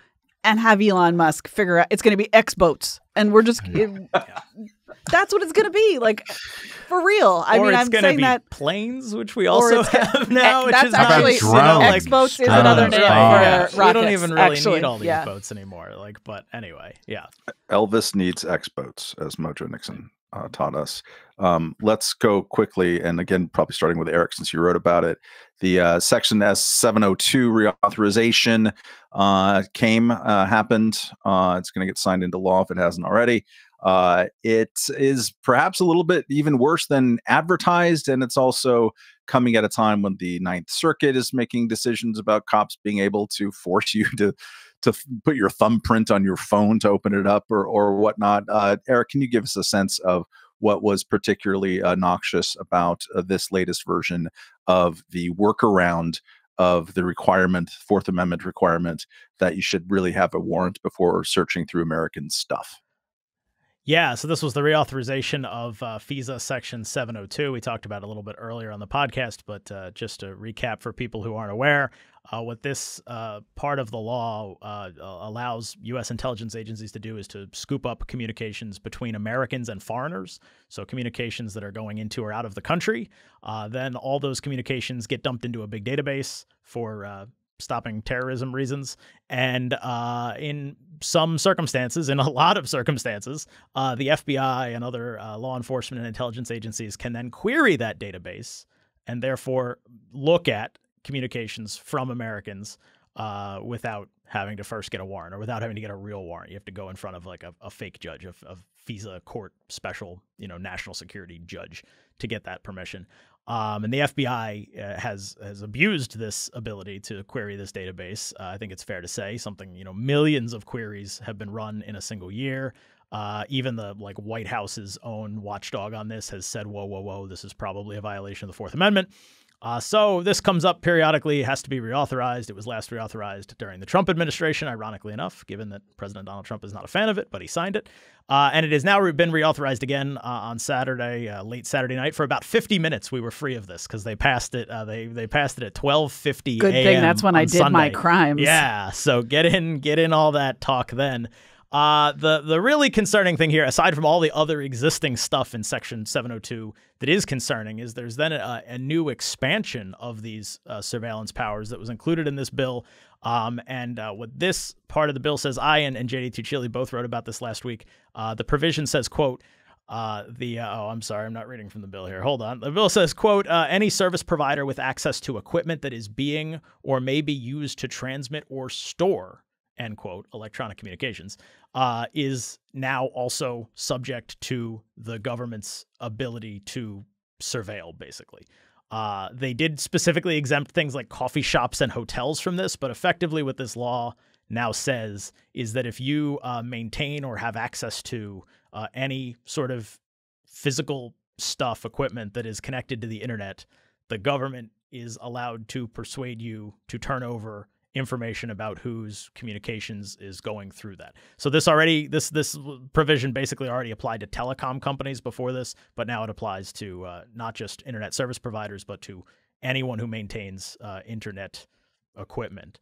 and have Elon Musk figure out it's going to be X boats. And we're just, that's what it's going to be, like, for real. I mean, I'm saying that planes, which we also have now, which is actually drones. X-boats is another name for rockets. We don't even really need all these boats anymore. Like, but anyway, Elvis needs X-boats, as Mojo Nixon taught us. Let's go quickly, and again, probably starting with Eric, since you wrote about it. The Section S702 reauthorization happened. It's going to get signed into law if it hasn't already. It is perhaps a little bit even worse than advertised, and it's also coming at a time when the Ninth Circuit is making decisions about cops being able to force you to put your thumbprint on your phone to open it up or whatnot. Eric, can you give us a sense of what was particularly noxious about this latest version of the workaround of the requirement, Fourth Amendment requirement, that you should really have a warrant before searching through American stuff? Yeah, so this was the reauthorization of FISA Section 702. We talked about it a little bit earlier on the podcast, but just to recap for people who aren't aware, what this part of the law allows U.S. intelligence agencies to do is to scoop up communications between Americans and foreigners, so communications that are going into or out of the country. Then all those communications get dumped into a big database for stopping terrorism reasons, and in some circumstances, in a lot of circumstances, the FBI and other law enforcement and intelligence agencies can then query that database and therefore look at communications from Americans without having to first get a warrant or without having to get a real warrant. You have to go in front of like a fake judge, a FISA court special, national security judge to get that permission. And the FBI has abused this ability to query this database. I think it's fair to say something, millions of queries have been run in a single year. Even the White House's own watchdog on this has said, whoa, whoa, whoa, this is probably a violation of the Fourth Amendment. So this comes up periodically, has to be reauthorized. It was last reauthorized during the Trump administration, ironically enough, given that President Donald Trump is not a fan of it, but he signed it. And it has now been reauthorized again on Saturday, late Saturday night. For about 50 minutes, we were free of this because they passed it. They passed it at 12:50 a.m. Good thing that's when I did my crimes. Yeah, so get in all that talk then. The really concerning thing here, aside from all the other existing stuff in Section 702 that is concerning, is there's then a new expansion of these surveillance powers that was included in this bill. And what this part of the bill says, I and J.D. Tucilli both wrote about this last week. The provision says, quote, I'm sorry, I'm not reading from the bill here. Hold on. The bill says, quote, any service provider with access to equipment that is being or may be used to transmit or store, end quote, electronic communications, is now also subject to the government's ability to surveil, basically. They did specifically exempt things like coffee shops and hotels from this, but effectively what this law now says is that if you maintain or have access to any sort of physical stuff, equipment that is connected to the internet, the government is allowed to persuade you to turn over information about whose communications is going through that. So this provision basically already applied to telecom companies before this, but now it applies to not just internet service providers, but to anyone who maintains internet equipment.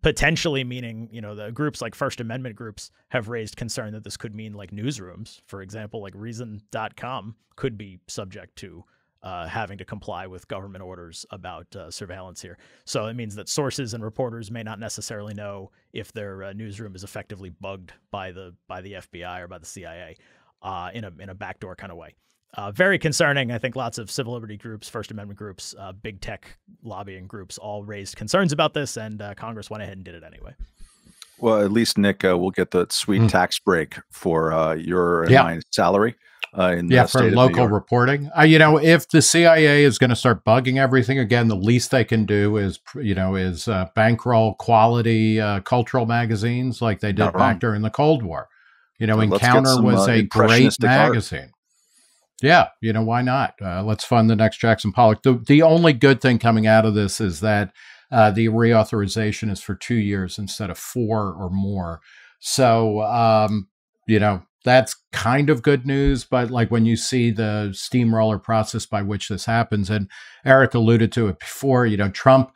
Potentially meaning, the groups like First Amendment groups have raised concern that this could mean like newsrooms, for example, like Reason.com could be subject to having to comply with government orders about surveillance here. So it means that sources and reporters may not necessarily know if their newsroom is effectively bugged by the FBI or by the CIA in a backdoor kind of way. Very concerning. I think lots of civil liberty groups, First Amendment groups, big tech lobbying groups all raised concerns about this, and Congress went ahead and did it anyway. Well, at least, Nick, we'll get the sweet tax break for your and my salary. For local reporting. You know, if the CIA is going to start bugging everything again, the least they can do is, bankroll quality cultural magazines like they did back during the Cold War. You know, Encounter was a great magazine. Art. Yeah, you know, why not? Let's fund the next Jackson Pollock. The only good thing coming out of this is that the reauthorization is for 2 years instead of 4 or more. So, you know, that's kind of good news. But like when you see the steamroller process by which this happens, and Eric alluded to it before, you know, Trump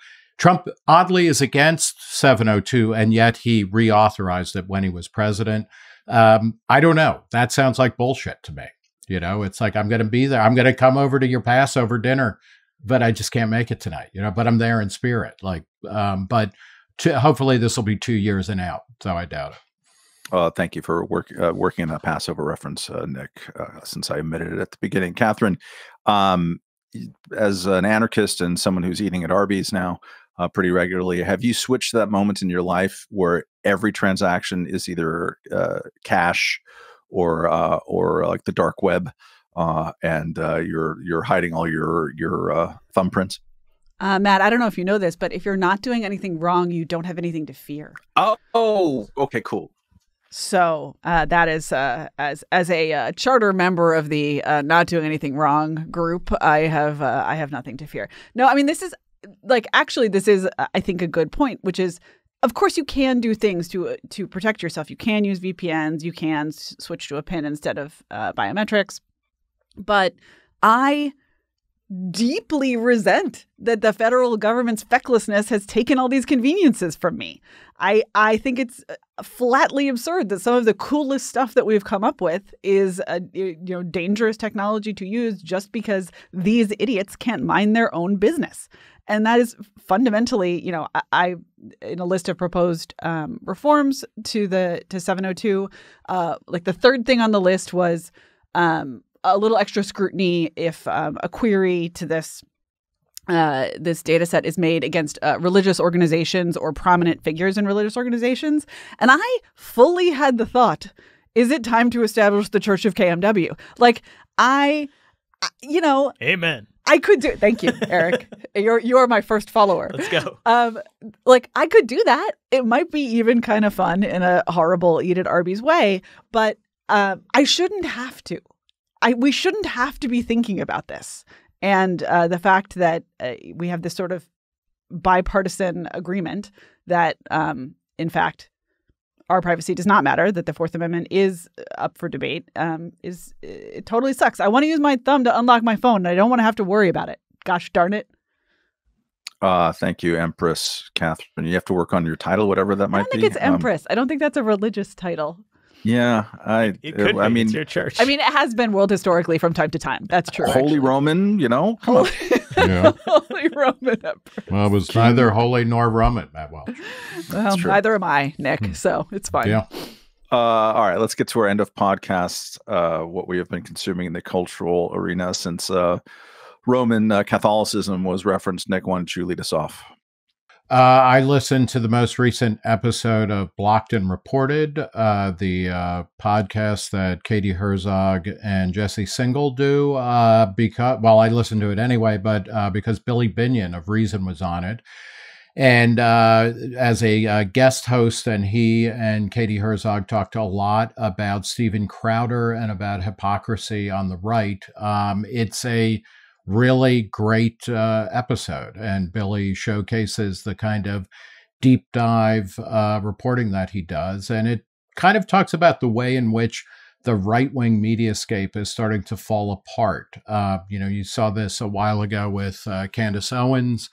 oddly is against 702, and yet he reauthorized it when he was president. I don't know. That sounds like bullshit to me. You know, it's like, I'm going to be there. I'm going to come over to your Passover dinner, but I just can't make it tonight, you know, but I'm there in spirit. Like, but hopefully this will be 2 years and out. So I doubt it. Thank you for working on that Passover reference, Nick, since I admitted it at the beginning. Catherine, as an anarchist and someone who's eating at Arby's now pretty regularly, have you switched that moment in your life where every transaction is either cash or like the dark web, and you're hiding all your thumbprints? Matt, I don't know if you know this, but if you're not doing anything wrong, you don't have anything to fear. Oh, okay, cool. So that is as a charter member of the not doing anything wrong group, I have nothing to fear. No, I mean, this is like, actually, this is, I think, a good point, which is, of course, you can do things to protect yourself. You can use VPNs. You can switch to a PIN instead of biometrics. But I deeply resent that the federal government's fecklessness has taken all these conveniences from me. I think it's flatly absurd that some of the coolest stuff that we've come up with is dangerous technology to use just because these idiots can't mind their own business. And that is fundamentally, you know, I in a list of proposed reforms to 702, like the third thing on the list was a little extra scrutiny if a query to this data set is made against religious organizations or prominent figures in religious organizations. And I fully had the thought, is it time to establish the Church of KMW? Like, you know, amen. I could do it. Thank you, Eric. You're my first follower. Let's go. Like, I could do that. It might be even kind of fun in a horrible eat at Arby's way, but I shouldn't have to. We shouldn't have to be thinking about this. And the fact that we have this sort of bipartisan agreement that, in fact, our privacy does not matter, that the Fourth Amendment is up for debate, it totally sucks. I want to use my thumb to unlock my phone, and I don't want to have to worry about it. Gosh darn it. Thank you, Empress Catherine. You have to work on your title, whatever that might be. I don't think it's Empress. I don't think that's a religious title. Yeah, I mean, it's your church. I mean, it has been world historically from time to time. That's true. Holy actually. Roman, you know, come on. Yeah. Holy Roman Empress. Well, it was neither holy nor Roman, Matt Welch. Well, neither am I, Nick. So it's fine. Yeah. All right, let's get to our end of podcast. What we have been consuming in the cultural arena since Roman Catholicism was referenced. Nick, why don't you lead us off? I listened to the most recent episode of Blocked and Reported, the podcast that Katie Herzog and Jesse Single do, because, well, I listened to it anyway, but because Billy Binion of Reason was on it, and as a guest host, and he and Katie Herzog talked a lot about Steven Crowder and about hypocrisy on the right. It's a really great episode, and Billy showcases the kind of deep dive reporting that he does, and it kind of talks about the way in which the right-wing mediascape is starting to fall apart. You know, you saw this a while ago with Candace Owens.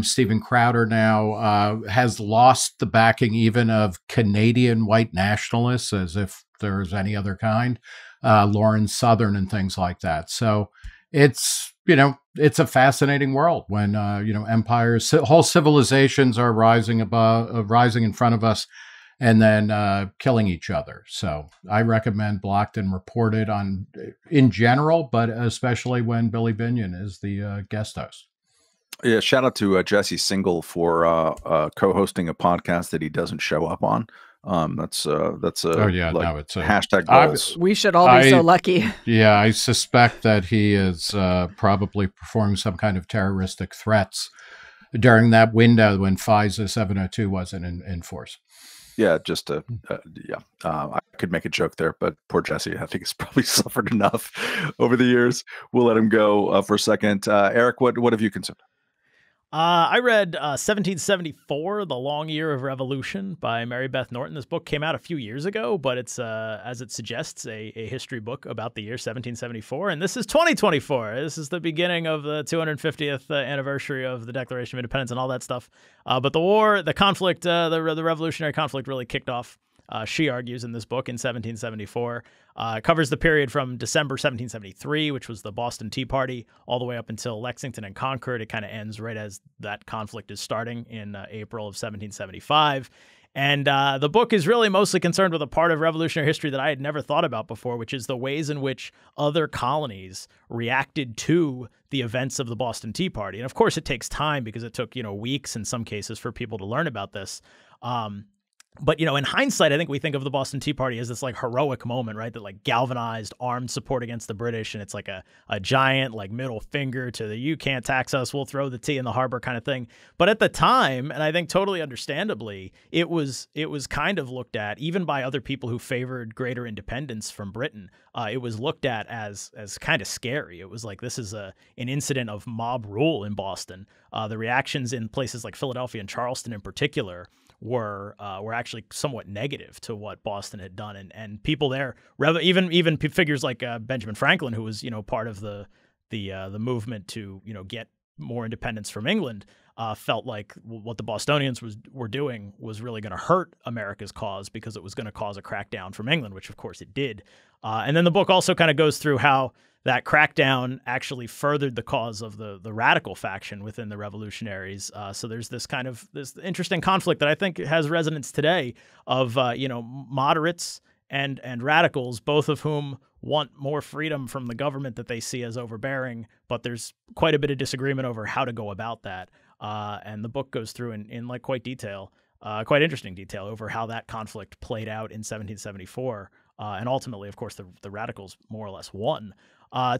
Steven Crowder now has lost the backing even of Canadian white nationalists, as if there's any other kind, Lauren Southern and things like that. So it's you know, it's a fascinating world when, you know, empires, whole civilizations are rising above, rising in front of us and then killing each other. So I recommend Blocked and Reported on in general, but especially when Billy Binion is the guest host. Yeah, shout out to Jesse Single for co-hosting a podcast that he doesn't show up on. That's oh yeah, like, no, it's a hashtag goals. We should all be so lucky. Yeah, I suspect that he is probably performing some kind of terroristic threats during that window when FISA 702 wasn't in force. Yeah, just a yeah. I could make a joke there, but poor Jesse, I think he's probably suffered enough over the years. We'll let him go for a second. Eric, what have you consumed? I read 1774, The Long Year of Revolution by Mary Beth Norton. This book came out a few years ago, but it's, as it suggests, a history book about the year 1774. And this is 2024. This is the beginning of the 250th anniversary of the Declaration of Independence and all that stuff. But the war, the conflict, the revolutionary conflict really kicked off, she argues in this book, in 1774. It covers the period from December 1773, which was the Boston Tea Party, all the way up until Lexington and Concord. It kind of ends right as that conflict is starting in April of 1775. And the book is really mostly concerned with a part of revolutionary history that I had never thought about before, which is the ways in which other colonies reacted to the events of the Boston Tea Party. And of course, it takes time because it took, you know, weeks in some cases for people to learn about this. But, you know, in hindsight, I think we think of the Boston Tea Party as this like heroic moment, right, that like galvanized armed support against the British. And it's like a giant like middle finger to the you can't tax us, we'll throw the tea in the harbor kind of thing. But at the time, and I think totally understandably, it was kind of looked at, even by other people who favored greater independence from Britain. It was looked at as kind of scary. It was like this is an incident of mob rule in Boston. The reactions in places like Philadelphia and Charleston in particular were actually somewhat negative to what Boston had done, and people there, even figures like Benjamin Franklin, who was, you know, part of the movement to, you know, get more independence from England, felt like what the Bostonians were doing was really going to hurt America's cause because it was going to cause a crackdown from England, which of course it did. And then the book also kind of goes through how that crackdown actually furthered the cause of the radical faction within the revolutionaries. So there's this kind of this interesting conflict that I think has resonance today of, you know, moderates and radicals, both of whom want more freedom from the government that they see as overbearing. But there's quite a bit of disagreement over how to go about that. And the book goes through in like quite interesting detail over how that conflict played out in 1774. And ultimately, of course, the radicals more or less won.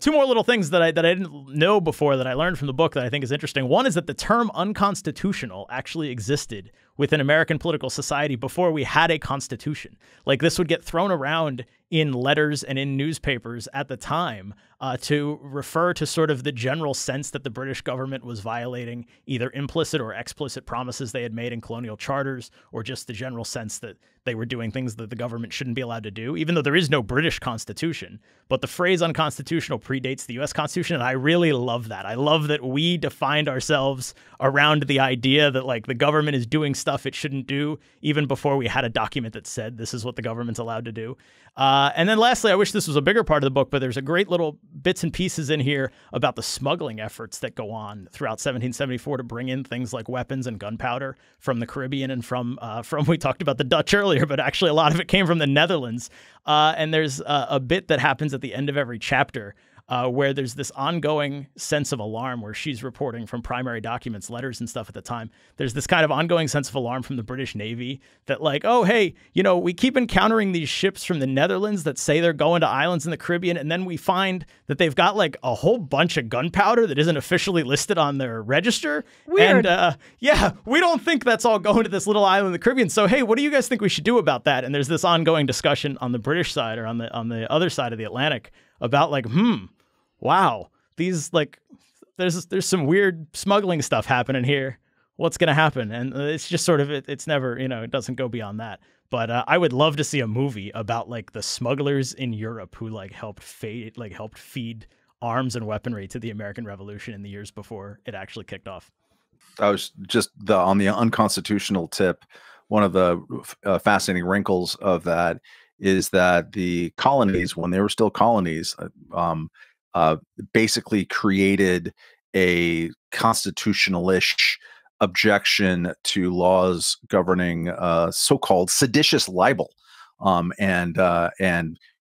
Two more little things that I didn't know before that I learned from the book that I think is interesting. One is that the term unconstitutional actually existed within American political society before we had a constitution. Like this would get thrown around in letters and in newspapers at the time to refer to sort of the general sense that the British government was violating either implicit or explicit promises they had made in colonial charters, or just the general sense that they were doing things that the government shouldn't be allowed to do, even though there is no British constitution. But the phrase unconstitutional predates the U.S. Constitution, and I really love that. I love that we defined ourselves around the idea that like the government is doing stuff it shouldn't do, even before we had a document that said this is what the government's allowed to do. And then lastly, I wish this was a bigger part of the book, but there's a great little bits and pieces in here about the smuggling efforts that go on throughout 1774 to bring in things like weapons and gunpowder from the Caribbean and from we talked about the Dutch earlier, but actually a lot of it came from the Netherlands. And there's a bit that happens at the end of every chapter where there's this ongoing sense of alarm where she's reporting from primary documents, letters and stuff at the time. There's this kind of ongoing sense of alarm from the British Navy that like, oh, hey, you know, we keep encountering these ships from the Netherlands that say they're going to islands in the Caribbean. And then we find that they've got like a whole bunch of gunpowder that isn't officially listed on their register. Weird. And yeah, we don't think that's all going to this little island in the Caribbean. So, hey, what do you guys think we should do about that? And there's this ongoing discussion on the British side or on the other side of the Atlantic about like, wow, these like there's some weird smuggling stuff happening here. What's going to happen? And it's just sort of it's never, you know, it doesn't go beyond that. But I would love to see a movie about like the smugglers in Europe who like helped feed arms and weaponry to the American Revolution in the years before it actually kicked off. I was just on the unconstitutional tip. One of the fascinating wrinkles of that is that the colonies, when they were still colonies, basically created a constitutional-ish objection to laws governing so-called seditious libel, and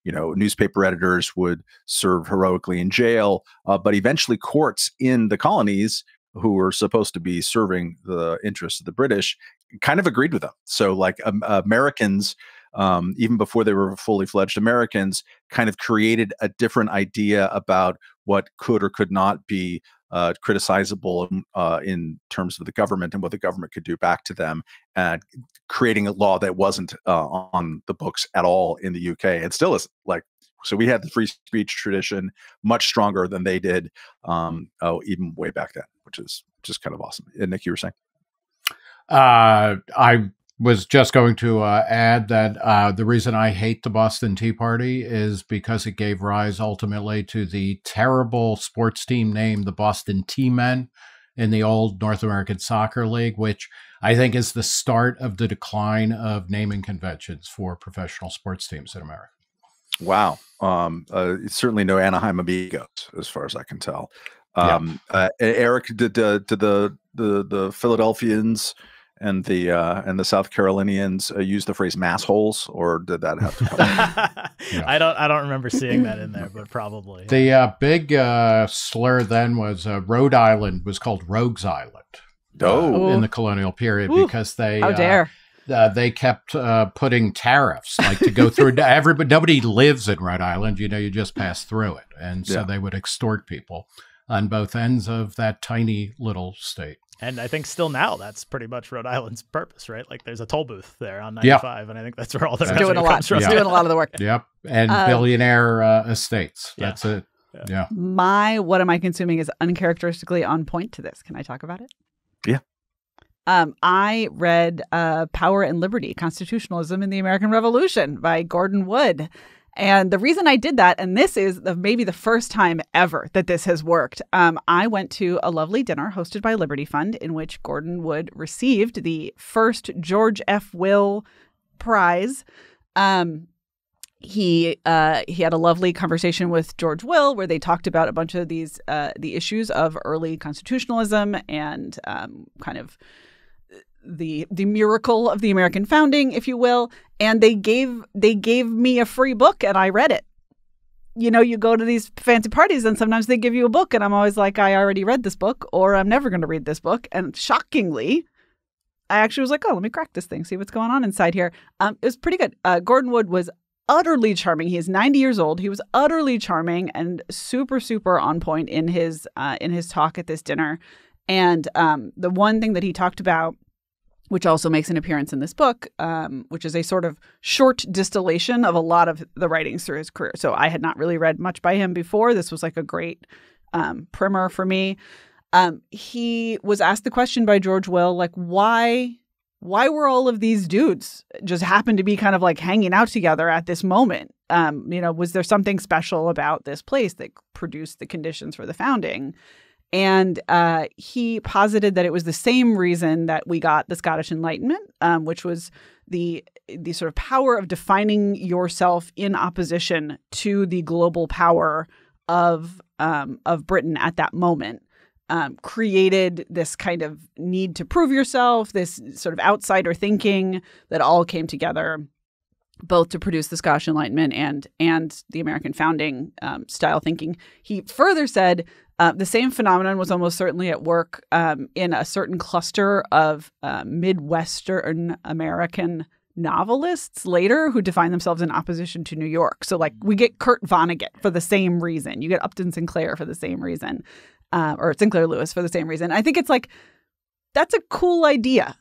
you know, newspaper editors would serve heroically in jail, but eventually courts in the colonies, who were supposed to be serving the interests of the British, kind of agreed with them. So like Americans, even before they were fully fledged Americans, kind of created a different idea about what could or could not be criticizable in terms of the government and what the government could do back to them, creating a law that wasn't on the books at all in the UK. It still isn't. Like, so we had the free speech tradition much stronger than they did, even way back then, which is just kind of awesome. And Nick, you were saying? I was just going to add that the reason I hate the Boston Tea Party is because it gave rise ultimately to the terrible sports team name, the Boston Tea Men, in the old North American Soccer League, which I think is the start of the decline of naming conventions for professional sports teams in America. Wow. It's certainly no Anaheim Amigos, as far as I can tell. Eric, did the Philadelphians and the South Carolinians use the phrase massholes, or did that have to come I don't remember seeing that in there, but probably. The big slur then was Rhode Island was called Rogues Island in the colonial period. Ooh. Because they they kept putting tariffs, like to go through. Everybody, nobody lives in Rhode Island, you know, you just pass through it. And so they would extort people on both ends of that tiny little state. And I think still now that's pretty much Rhode Island's purpose, right? Like there's a toll booth there on 95, and I think that's where all the doing a lot. Yeah. Doing a lot of the work. Yep, and billionaire estates. Yeah. That's it. Yeah. My what am I consuming is uncharacteristically on point to this. Can I talk about it? Yeah. I read Power and Liberty, Constitutionalism in the American Revolution by Gordon Wood. And the reason I did that, and this is maybe the first time ever that this has worked, I went to a lovely dinner hosted by Liberty Fund in which Gordon Wood received the first George F. Will Prize. He had a lovely conversation with George Will where they talked about a bunch of these the issues of early constitutionalism and kind of the miracle of the American founding, if you will. And they gave me a free book and I read it. You know, you go to these fancy parties and sometimes they give you a book and I'm always like, I already read this book, or I'm never going to read this book. And shockingly, I actually was like, oh, let me crack this thing, see what's going on inside here. It was pretty good. Gordon Wood was utterly charming. He is 90 years old. He was utterly charming and super, super on point in his talk at this dinner. And the one thing that he talked about, which also makes an appearance in this book, which is a sort of short distillation of a lot of the writings through his career. So I had not really read much by him before. This was like a great primer for me. He was asked the question by George Will, like, why were all of these dudes just happened to be kind of like hanging out together at this moment? You know, was there something special about this place that produced the conditions for the founding? And he posited that it was the same reason that we got the Scottish Enlightenment, which was the sort of power of defining yourself in opposition to the global power of Britain at that moment, created this kind of need to prove yourself, this sort of outsider thinking that all came together, both to produce the Scottish Enlightenment and the American founding style thinking. He further said the same phenomenon was almost certainly at work in a certain cluster of Midwestern American novelists later who define themselves in opposition to New York. So like we get Kurt Vonnegut for the same reason. You get Upton Sinclair for the same reason, or Sinclair Lewis for the same reason. I think it's like, that's a cool idea,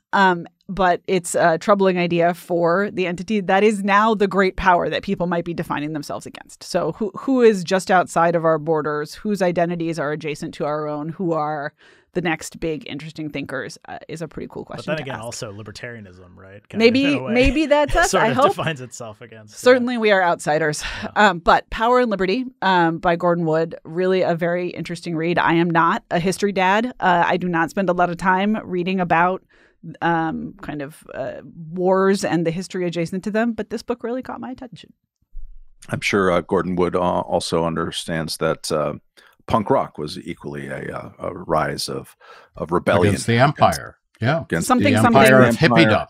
but it's a troubling idea for the entity that is now the great power that people might be defining themselves against. So who is just outside of our borders, whose identities are adjacent to our own, who are the next big interesting thinkers is a pretty cool question. But then again, also libertarianism, right? Maybe that's us. I hope defines itself against. Certainly, we are outsiders. Yeah. But Power and Liberty by Gordon Wood, really a very interesting read. I am not a history dad. I do not spend a lot of time reading about kind of wars and the history adjacent to them. But this book really caught my attention. I'm sure Gordon Wood also understands that punk rock was equally a rise of rebellion against the empire. Against something, the empire of hippiedom.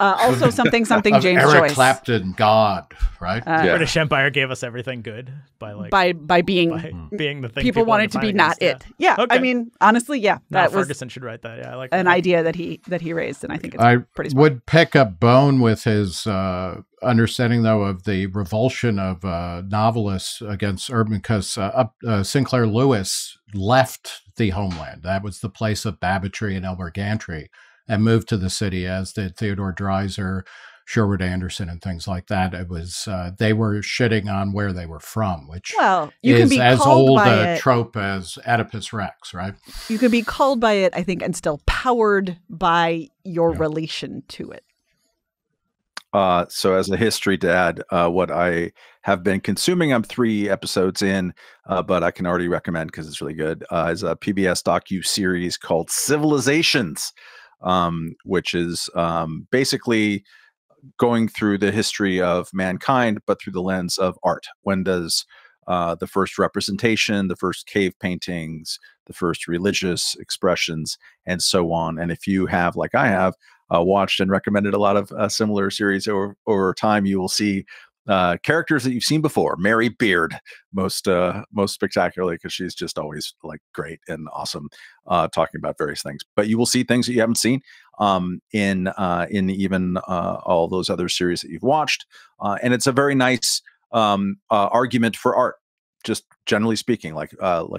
Also something James Eric Joyce. Clapton, God, right? The British Empire gave us everything good by like being the thing people wanted to be, not it. Yeah, okay. I mean, honestly, yeah, that was Ferguson should write that. Yeah, I like an idea that he raised, and I think it's pretty smart. Would pick up Boehm with his understanding, though, of the revulsion of novelists against urban, because Sinclair Lewis left the homeland. That was the place of Babbittry and Elmer Gantry, and moved to the city, as did Theodore Dreiser, Sherwood Anderson, and things like that. It was they were shitting on where they were from, which is as old a trope as Oedipus Rex, right? You could be called by it, I think, and still powered by your relation to it. So as a history dad, what I have been consuming, I'm 3 episodes in, but I can already recommend because it's really good, is a PBS docu-series called Civilizations, which is basically going through the history of mankind, but through the lens of art. When does the first representation, the first cave paintings, the first religious expressions, and so on. And if you have, like I have, watched and recommended a lot of similar series over time, you will see characters that you've seen before. Mary Beard, most spectacularly, because she's just always like great and awesome, talking about various things. But you will see things that you haven't seen in even all those other series that you've watched. And it's a very nice argument for art, just generally speaking. Like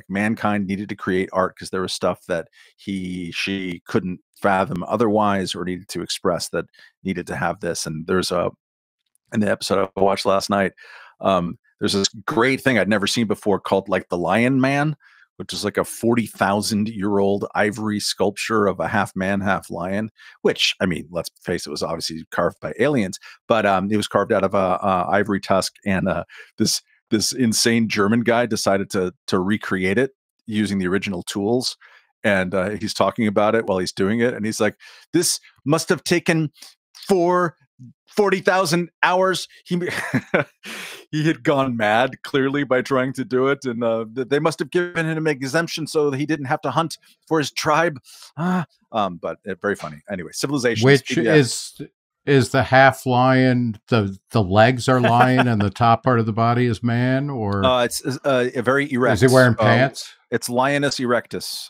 mankind needed to create art because there was stuff that she couldn't fathom otherwise, or needed to express, that needed to have this. And there's a in the episode I watched last night, there's this great thing I'd never seen before called like the Lion Man, which is like a 40,000-year-old ivory sculpture of a half man, half lion, which, I mean, let's face it, was obviously carved by aliens, but it was carved out of a ivory tusk, and this insane German guy decided to recreate it using the original tools. And he's talking about it while he's doing it. And he's like, this must have taken 40,000 hours. He had gone mad, clearly, by trying to do it. And they must have given him an exemption so that he didn't have to hunt for his tribe. But very funny. Anyway, Civilization. Which is the half lion, the legs are lion and the top part of the body is man? Or It's a very erect. Is he wearing pants? It's Lioness Erectus,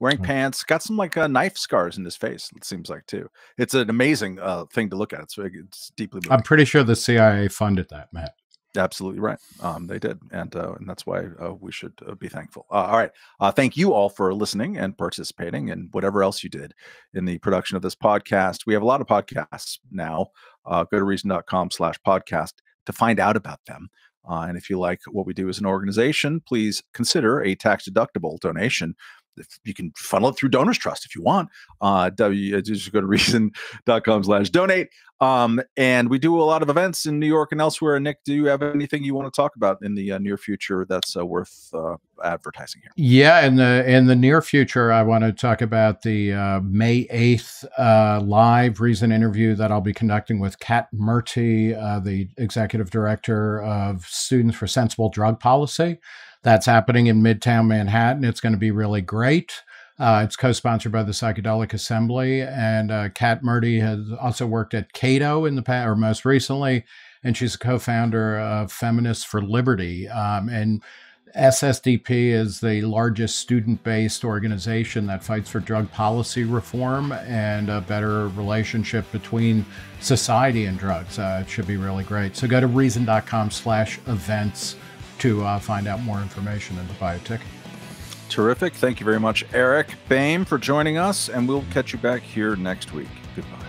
wearing pants, got some like knife scars in his face, it seems like, too. It's an amazing thing to look at. It's deeply moving. I'm pretty sure the CIA funded that, Matt. Absolutely right. They did. And that's why we should be thankful. All right. Thank you all for listening and participating, and whatever else you did in the production of this podcast. We have a lot of podcasts now. Go to reason.com/podcast to find out about them. And if you like what we do as an organization, please consider a tax-deductible donation. If you can funnel it through Donors Trust if you want. Just go to reason.com/donate. And we do a lot of events in New York and elsewhere. And Nick, do you have anything you want to talk about in the near future that's worth advertising here? Yeah, in the near future, I want to talk about the May 8th live Reason interview that I'll be conducting with Kat Murty, the executive director of Students for Sensible Drug Policy. That's happening in Midtown Manhattan. It's going to be really great. It's co-sponsored by the Psychedelic Assembly, and Kat Murty has also worked at Cato in the past, or most recently, and she's a co-founder of Feminists for Liberty. And SSDP is the largest student-based organization that fights for drug policy reform and a better relationship between society and drugs. It should be really great. So go to reason.com/events. to find out more information and to buy a ticket. Terrific. Thank you very much, Eric Boehm, for joining us, and we'll catch you back here next week. Goodbye.